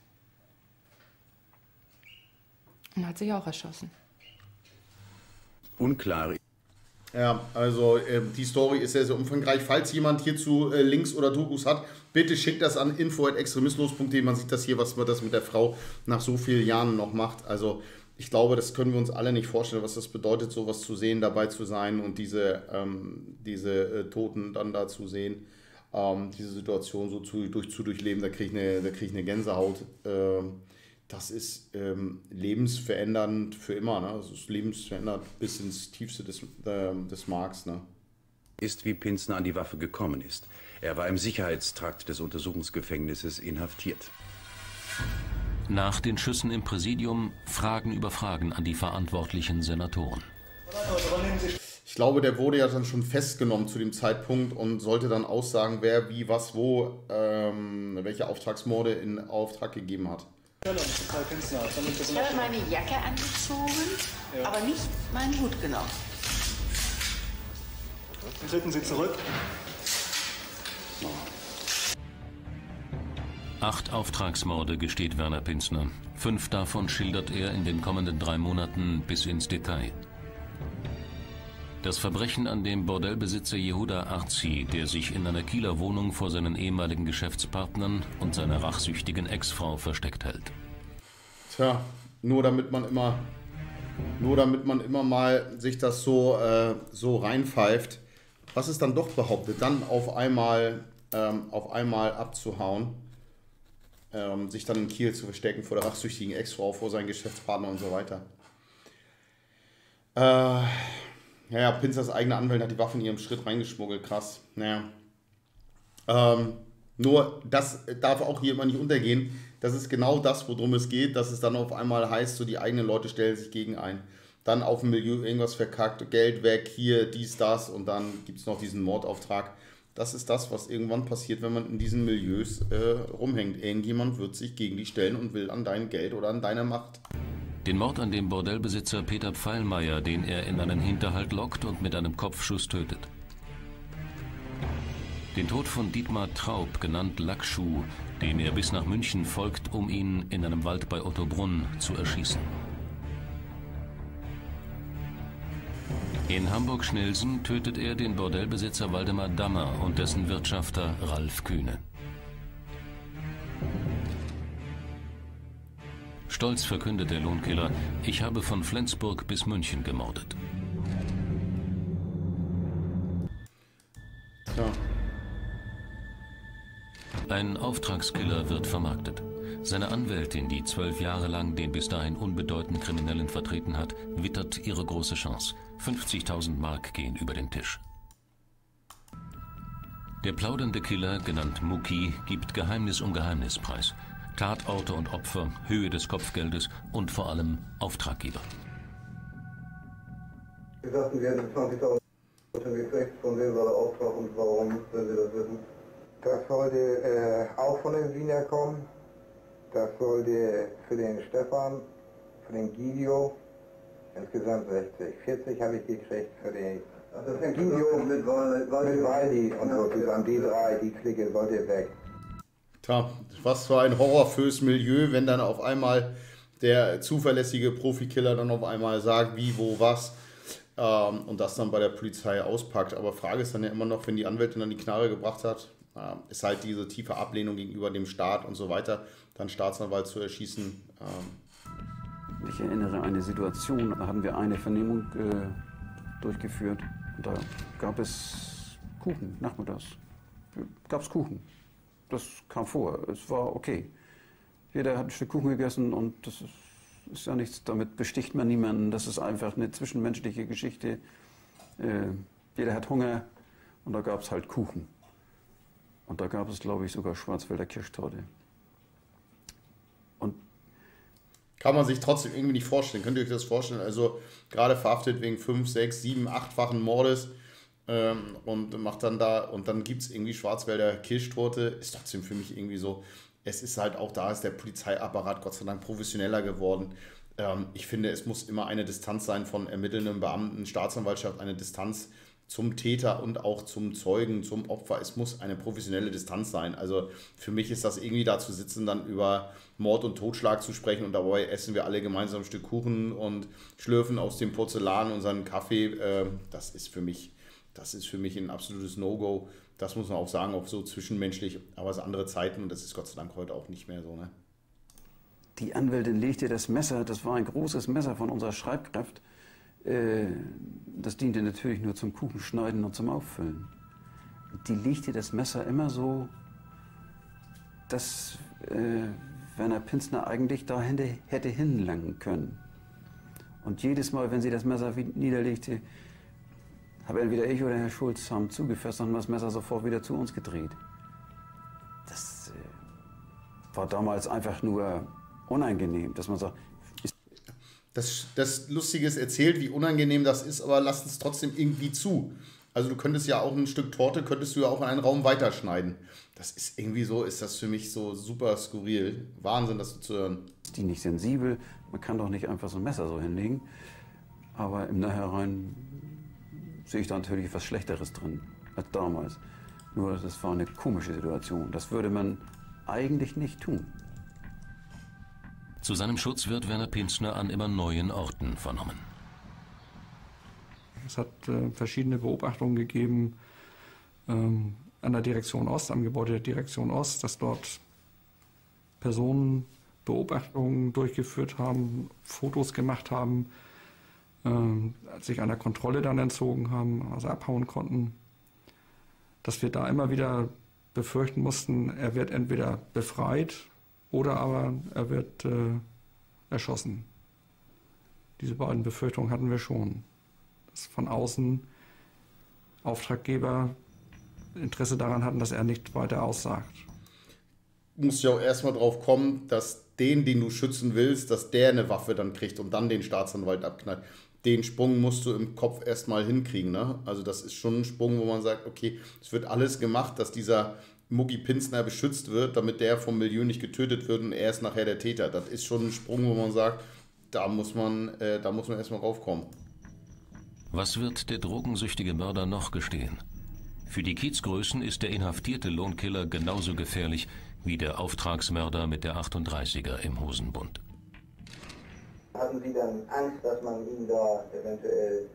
und hat sich auch erschossen. Unklar. Ja, also die Story ist sehr, sehr umfangreich. Falls jemand hierzu Links oder Dokus hat, bitte schickt das an info@extremismus.de. Man sieht das hier, was man das mit der Frau nach so vielen Jahren noch macht. Also ich glaube, das können wir uns alle nicht vorstellen, was das bedeutet, sowas zu sehen, dabei zu sein und diese Toten dann da zu sehen, diese Situation so zu durchleben. Da kriege ich eine Gänsehaut. Das ist lebensverändernd für immer. Ne? Das ist lebensverändernd bis ins Tiefste des Marks. Ne? Ist, wie Pinzner an die Waffe gekommen ist. Er war im Sicherheitstrakt des Untersuchungsgefängnisses inhaftiert. Nach den Schüssen im Präsidium Fragen über Fragen an die verantwortlichen Senatoren. Ich glaube, der wurde ja dann schon festgenommen zu dem Zeitpunkt und sollte dann aussagen, wer, wie, was, wo, welche Auftragsmorde in Auftrag gegeben hat. Ich habe meine Jacke angezogen, ja, aber nicht meinen Hut genommen. Treten Sie zurück. 8 Auftragsmorde gesteht Werner Pinzner. 5 davon schildert er in den kommenden 3 Monaten bis ins Detail. Das Verbrechen an dem Bordellbesitzer Yehuda Arzi, der sich in einer Kieler Wohnung vor seinen ehemaligen Geschäftspartnern und seiner rachsüchtigen Ex-Frau versteckt hält. Tja, nur damit man immer mal sich das so reinpfeift, was es dann doch behauptet, dann auf einmal abzuhauen, sich dann in Kiel zu verstecken vor der rachsüchtigen Ex-Frau, vor seinen Geschäftspartnern und so weiter. Naja, Pinzers eigene Anwältin hat die Waffe in ihrem Schritt reingeschmuggelt, krass. Naja. Nur, das darf auch hier immer nicht untergehen. Das ist genau das, worum es geht, dass es dann auf einmal heißt, so die eigenen Leute stellen sich gegen ein. Dann auf dem Milieu irgendwas verkackt, Geld weg, hier, dies, das und dann gibt es noch diesen Mordauftrag. Das ist das, was irgendwann passiert, wenn man in diesen Milieus rumhängt. Irgendjemand wird sich gegen dich stellen und will an dein Geld oder an deine Macht. Den Mord an dem Bordellbesitzer Peter Pfeilmeier, den er in einen Hinterhalt lockt und mit einem Kopfschuss tötet. Den Tod von Dietmar Traub, genannt Lackschuh, dem er bis nach München folgt, um ihn in einem Wald bei Ottobrunn zu erschießen. In Hamburg-Schnelsen tötet er den Bordellbesitzer Waldemar Dammer und dessen Wirtschafter Ralf Kühne. Stolz verkündet der Lohnkiller, ich habe von Flensburg bis München gemordet. Ja. Ein Auftragskiller wird vermarktet. Seine Anwältin, die 12 Jahre lang den bis dahin unbedeutenden Kriminellen vertreten hat, wittert ihre große Chance. 50.000 Mark gehen über den Tisch. Der plaudernde Killer, genannt Muki, gibt Geheimnis um Geheimnis preis. Tatorte und Opfer, Höhe des Kopfgeldes und vor allem Auftraggeber. Sie sagten, wir hätten 20.000 im Gefecht, von wem war der Auftrag und warum, wenn Sie das wissen? Das sollte auch von den Wiener kommen, das sollte für den Stefan, für den Guido, insgesamt 60. 40 habe ich gekriegt für den Guido mit Waldi und so zusammen, die 3, die Clique sollte weg. Tja, was für ein Horror fürs Milieu, wenn dann auf einmal der zuverlässige Profikiller dann auf einmal sagt, wie, wo, was und das dann bei der Polizei auspackt. Aber Frage ist dann ja immer noch, wenn die Anwältin dann die Knarre gebracht hat, ist halt diese tiefe Ablehnung gegenüber dem Staat und so weiter, dann Staatsanwalt zu erschießen. Ich erinnere an eine Situation, da haben wir eine Vernehmung durchgeführt. Da gab es Kuchen, nachmittags gab es Kuchen. Das kam vor, es war okay. Jeder hat ein Stück Kuchen gegessen und das ist ja nichts, damit besticht man niemanden. Das ist einfach eine zwischenmenschliche Geschichte. Jeder hat Hunger und da gab es halt Kuchen. Und da gab es, glaube ich, sogar Schwarzwälder Kirschtorte. Und kann man sich trotzdem irgendwie nicht vorstellen. Könnt ihr euch das vorstellen? Also gerade verhaftet wegen 5-, 6-, 7-, 8-fachen Mordes. Und macht dann da, und dann gibt es irgendwie Schwarzwälder Kirschtorte, ist trotzdem für mich irgendwie so, es ist halt auch da, ist der Polizeiapparat Gott sei Dank professioneller geworden. Ich finde, es muss immer eine Distanz sein von ermittelnden Beamten, Staatsanwaltschaft, eine Distanz zum Täter und auch zum Zeugen, zum Opfer. Es muss eine professionelle Distanz sein. Also für mich ist das irgendwie da zu sitzen, dann über Mord und Totschlag zu sprechen und dabei essen wir alle gemeinsam ein Stück Kuchen und schlürfen aus dem Porzellan unseren Kaffee. Das ist für mich... Das ist für mich ein absolutes No-Go. Das muss man auch sagen, auch so zwischenmenschlich. Aber es sind andere Zeiten und das ist Gott sei Dank heute auch nicht mehr so. Ne? Die Anwältin legte das Messer, das war ein großes Messer von unserer Schreibkraft, das diente natürlich nur zum Kuchenschneiden und zum Auffüllen. Die legte das Messer immer so, dass Werner Pinzner eigentlich da hätte hinlangen können. Und jedes Mal, wenn sie das Messer niederlegte, habe entweder ich oder Herr Schulz haben zugefasst und haben das Messer sofort wieder zu uns gedreht. Das war damals einfach nur unangenehm, dass man sagt... Das Lustige ist erzählt, wie unangenehm das ist, aber lasst es trotzdem irgendwie zu. Also du könntest ja auch ein Stück Torte, könntest du ja auch in einen Raum weiterschneiden. Das ist irgendwie so, ist das für mich so super skurril. Wahnsinn, das zu hören. Die nicht sensibel, man kann doch nicht einfach so ein Messer so hinlegen. Aber im Nachhinein sehe ich da natürlich was Schlechteres drin als damals. Nur das war eine komische Situation, das würde man eigentlich nicht tun. Zu seinem Schutz wird Werner Pinzner an immer neuen Orten vernommen. Es hat verschiedene Beobachtungen gegeben an der Direktion Ost, am Gebäude der Direktion Ost, dass dort Personen Beobachtungen durchgeführt haben, Fotos gemacht haben, sich einer Kontrolle dann entzogen haben, also abhauen konnten. Dass wir da immer wieder befürchten mussten, er wird entweder befreit oder aber er wird erschossen. Diese beiden Befürchtungen hatten wir schon. Von außen Auftraggeber Interesse daran hatten, dass er nicht weiter aussagt. Du musst ja auch erstmal drauf kommen, dass den du schützen willst, dass der eine Waffe dann kriegt und dann den Staatsanwalt abknallt. Den Sprung musst du im Kopf erstmal hinkriegen. Ne? Also das ist schon ein Sprung, wo man sagt, okay, es wird alles gemacht, dass dieser Muki Pinzner beschützt wird, damit der vom Milieu nicht getötet wird und er ist nachher der Täter. Das ist schon ein Sprung, wo man sagt, da muss man erstmal raufkommen. Was wird der drogensüchtige Mörder noch gestehen? Für die Kiezgrößen ist der inhaftierte Lohnkiller genauso gefährlich wie der Auftragsmörder mit der 38er im Hosenbund. Hatten Sie dann Angst, dass man ihn da eventuell...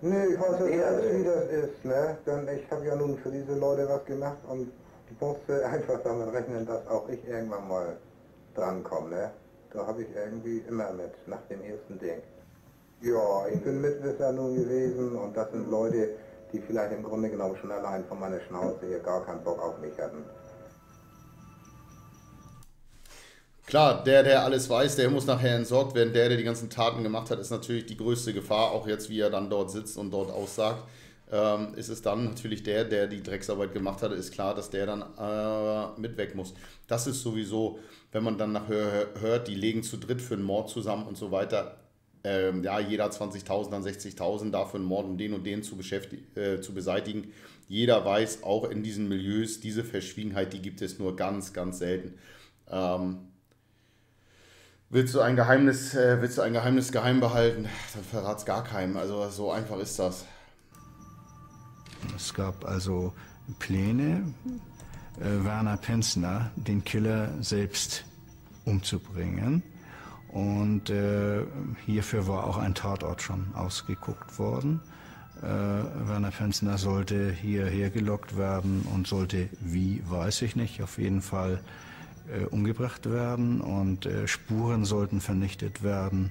Nee, ich weiß ja nicht, wie das ist, ne? Denn ich habe ja nun für diese Leute was gemacht und ich musste einfach damit rechnen, dass auch ich irgendwann mal drankomme, ne? Da habe ich irgendwie immer mit, nach dem ersten Ding. Ja, ich bin Mitwisser nun gewesen und das sind Leute, die vielleicht im Grunde genommen schon allein von meiner Schnauze hier gar keinen Bock auf mich hatten. Klar, der alles weiß, der muss nachher entsorgt werden. Der die ganzen Taten gemacht hat, ist natürlich die größte Gefahr, auch jetzt, wie er dann dort sitzt und dort aussagt. Ist es dann natürlich der die Drecksarbeit gemacht hat, ist klar, dass der dann mit weg muss. Das ist sowieso, wenn man dann nachher hört, die legen zu dritt für einen Mord zusammen und so weiter. Ja, jeder 20.000, dann 60.000 dafür einen Mord, um den und den zu beseitigen. Jeder weiß, auch in diesen Milieus, diese Verschwiegenheit, die gibt es nur ganz, ganz selten. Willst du ein Geheimnis geheim behalten, dann verrat's gar keinem. Also so einfach ist das. Es gab also Pläne, Werner Pinzner, den Killer selbst umzubringen. Und hierfür war auch ein Tatort schon ausgeguckt worden. Werner Pinzner sollte hierher gelockt werden und sollte, wie, weiß ich nicht, auf jeden Fall umgebracht werden. Und Spuren sollten vernichtet werden,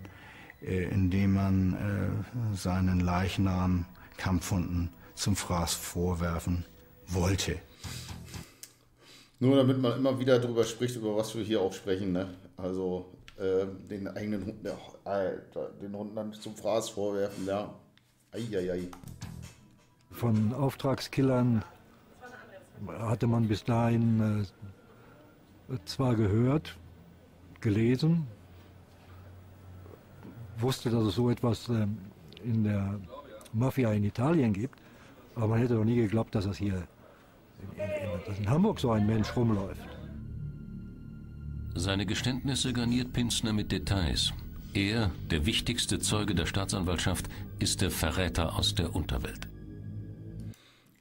indem man seinen Leichnam Kampfhunden zum Fraß vorwerfen wollte. Nur damit man immer wieder darüber spricht, über was wir hier auch sprechen, ne? Also... den eigenen Hund, Alter, den Hund dann zum Fraß vorwerfen, ja. Eieiei. Von Auftragskillern hatte man bis dahin zwar gehört, gelesen, wusste, dass es so etwas in der Mafia in Italien gibt, aber man hätte doch nie geglaubt, dass das hier in Hamburg so ein Mensch rumläuft. Seine Geständnisse garniert Pinzner mit Details. Er, der wichtigste Zeuge der Staatsanwaltschaft, ist der Verräter aus der Unterwelt.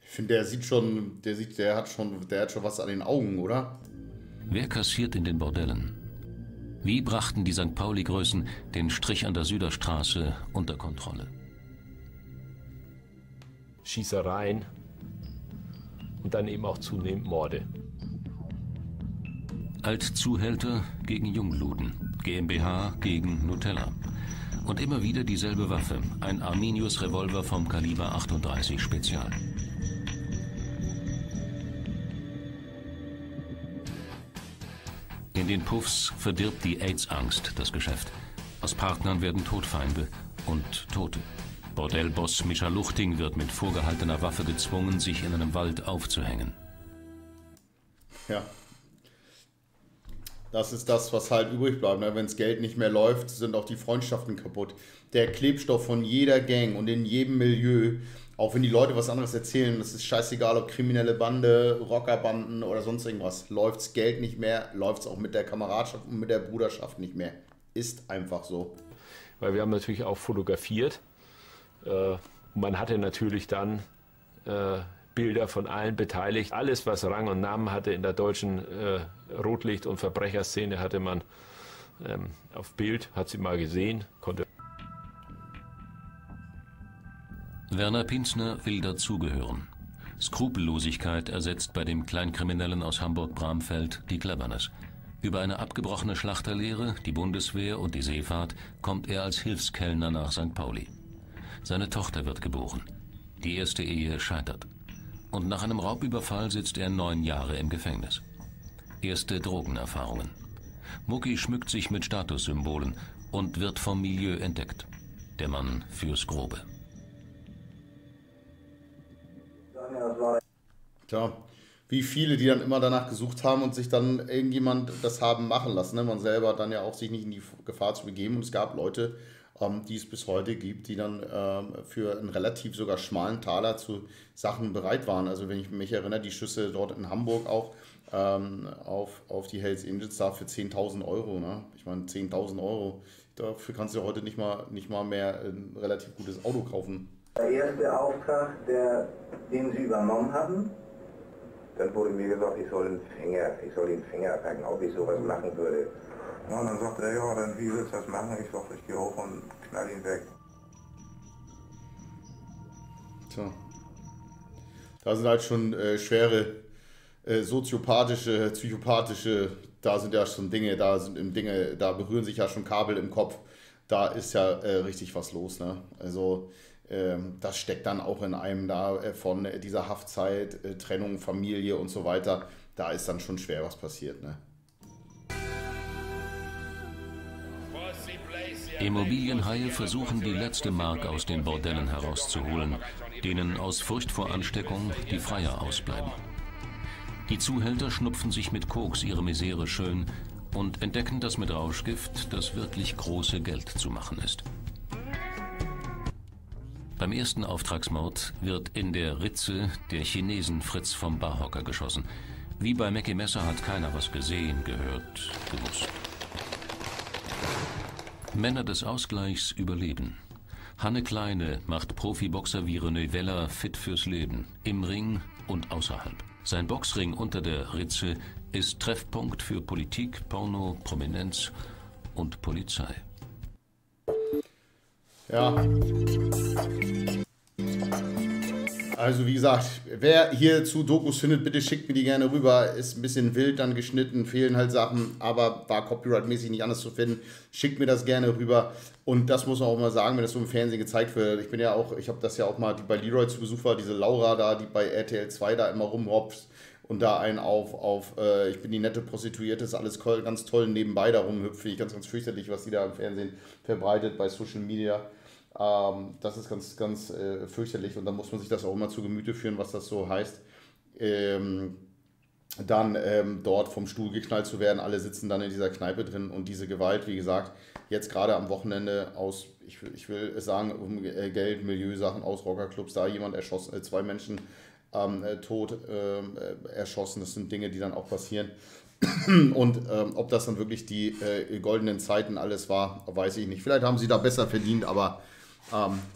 Ich finde, der hat schon was an den Augen, oder? Wer kassiert in den Bordellen? Wie brachten die St. Pauli-Größen den Strich an der Süderstraße unter Kontrolle? Schießereien und dann eben auch zunehmend Morde. Altzuhälter gegen Jungluden. GmbH gegen Nutella. Und immer wieder dieselbe Waffe, ein Arminius-Revolver vom Kaliber 38 Spezial. In den Puffs verdirbt die AIDS-Angst das Geschäft. Aus Partnern werden Todfeinde und Tote. Bordellboss Mischa Luchting wird mit vorgehaltener Waffe gezwungen, sich in einem Wald aufzuhängen. Ja. Das ist das, was halt übrig bleibt. Wenn das Geld nicht mehr läuft, sind auch die Freundschaften kaputt. Der Klebstoff von jeder Gang und in jedem Milieu, auch wenn die Leute was anderes erzählen, das ist scheißegal, ob kriminelle Bande, Rockerbanden oder sonst irgendwas, läuft das Geld nicht mehr, läuft es auch mit der Kameradschaft und mit der Bruderschaft nicht mehr. Ist einfach so. Weil wir haben natürlich auch fotografiert. Man hatte natürlich dann Bilder von allen beteiligt. Alles, was Rang und Namen hatte in der deutschen Rotlicht- und Verbrecherszene, hatte man auf Bild, hat sie mal gesehen, konnte. Werner Pinzner will dazugehören. Skrupellosigkeit ersetzt bei dem Kleinkriminellen aus Hamburg-Bramfeld die Cleverness. Über eine abgebrochene Schlachterlehre, die Bundeswehr und die Seefahrt kommt er als Hilfskellner nach St. Pauli. Seine Tochter wird geboren. Die erste Ehe scheitert. Und nach einem Raubüberfall sitzt er 9 Jahre im Gefängnis. Erste Drogenerfahrungen. Muki schmückt sich mit Statussymbolen und wird vom Milieu entdeckt. Der Mann fürs Grobe. Tja, wie viele, die dann immer danach gesucht haben und sich dann irgendjemand das haben machen lassen. Man selber dann ja auch sich nicht in die Gefahr zu begeben. Und es gab Leute, die es bis heute gibt, die dann für einen relativ sogar schmalen Taler zu Sachen bereit waren. Also wenn ich mich erinnere, die Schüsse dort in Hamburg auch auf die Hells Angels da für 10.000 Euro. Ne? Ich meine 10.000 Euro, dafür kannst du heute nicht mal mehr ein relativ gutes Auto kaufen. Der erste Auftrag, den sie übernommen hatten, dann wurde mir gesagt, ich soll den Finger abhacken, ob ich sowas machen würde. Ja, und dann sagt er, ja, dann wie willst du das machen? Ich sag, ich gehe hoch und knall ihn weg. Tja. Da sind halt schon schwere soziopathische, psychopathische, da sind ja schon Dinge, da berühren sich ja schon Kabel im Kopf. Da ist ja richtig was los, ne? Also das steckt dann auch in einem da von dieser Haftzeit, Trennung, Familie und so weiter. Da ist dann schon schwer was passiert, ne? Immobilienhaie versuchen, die letzte Mark aus den Bordellen herauszuholen, denen aus Furcht vor Ansteckung die Freier ausbleiben. Die Zuhälter schnupfen sich mit Koks ihre Misere schön und entdecken, dass mit Rauschgift das wirklich große Geld zu machen ist. Beim ersten Auftragsmord wird in der Ritze der Chinesen Fritz vom Barhocker geschossen. Wie bei Mackie Messer hat keiner was gesehen, gehört, gewusst. Männer des Ausgleichs überleben. Hanne Kleine macht Profiboxer wie René Weller fit fürs Leben, im Ring und außerhalb. Sein Boxring unter der Ritze ist Treffpunkt für Politik, Porno, Prominenz und Polizei. Ja. Also wie gesagt, wer hierzu Dokus findet, bitte schickt mir die gerne rüber. Ist ein bisschen wild dann geschnitten, fehlen halt Sachen, aber war copyrightmäßig nicht anders zu finden. Schickt mir das gerne rüber. Und das muss man auch mal sagen, wenn das so im Fernsehen gezeigt wird. Ich bin ja auch, ich habe das ja auch mal, die bei Leroy zu Besuch war, diese Laura da, die bei RTL 2 da immer rumhopst und da einen auf ich bin die nette Prostituierte, ist alles ganz toll nebenbei da rumhüpft. Finde ich ganz, ganz fürchterlich, was die da im Fernsehen verbreitet, bei Social Media. Das ist ganz, ganz fürchterlich und dann muss man sich das auch immer zu Gemüte führen, was das so heißt. Dort vom Stuhl geknallt zu werden, alle sitzen dann in dieser Kneipe drin und diese Gewalt, wie gesagt, jetzt gerade am Wochenende aus, ich will sagen, um Geld, Milieusachen aus Rockerclubs, da jemand erschossen, 2 Menschen tot erschossen, das sind Dinge, die dann auch passieren. Und ob das dann wirklich die goldenen Zeiten alles war, weiß ich nicht. Vielleicht haben sie da besser verdient, aber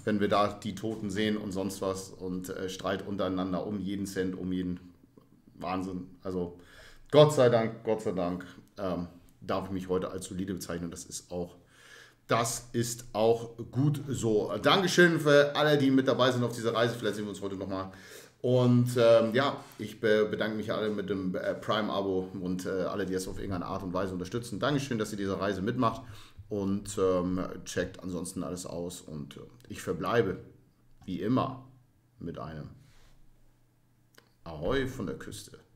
wenn wir da die Toten sehen und sonst was und Streit untereinander um jeden Cent, um jeden Wahnsinn. Also Gott sei Dank darf ich mich heute als solide bezeichnen. Das ist auch gut so. Dankeschön für alle, die mit dabei sind auf dieser Reise. Vielleicht sehen wir uns heute nochmal Und ja, ich bedanke mich alle mit dem Prime-Abo und alle, die es auf irgendeine Art und Weise unterstützen. Dankeschön, dass ihr diese Reise mitmacht und checkt ansonsten alles aus. Und ich verbleibe, wie immer, mit einem Ahoi von der Küste.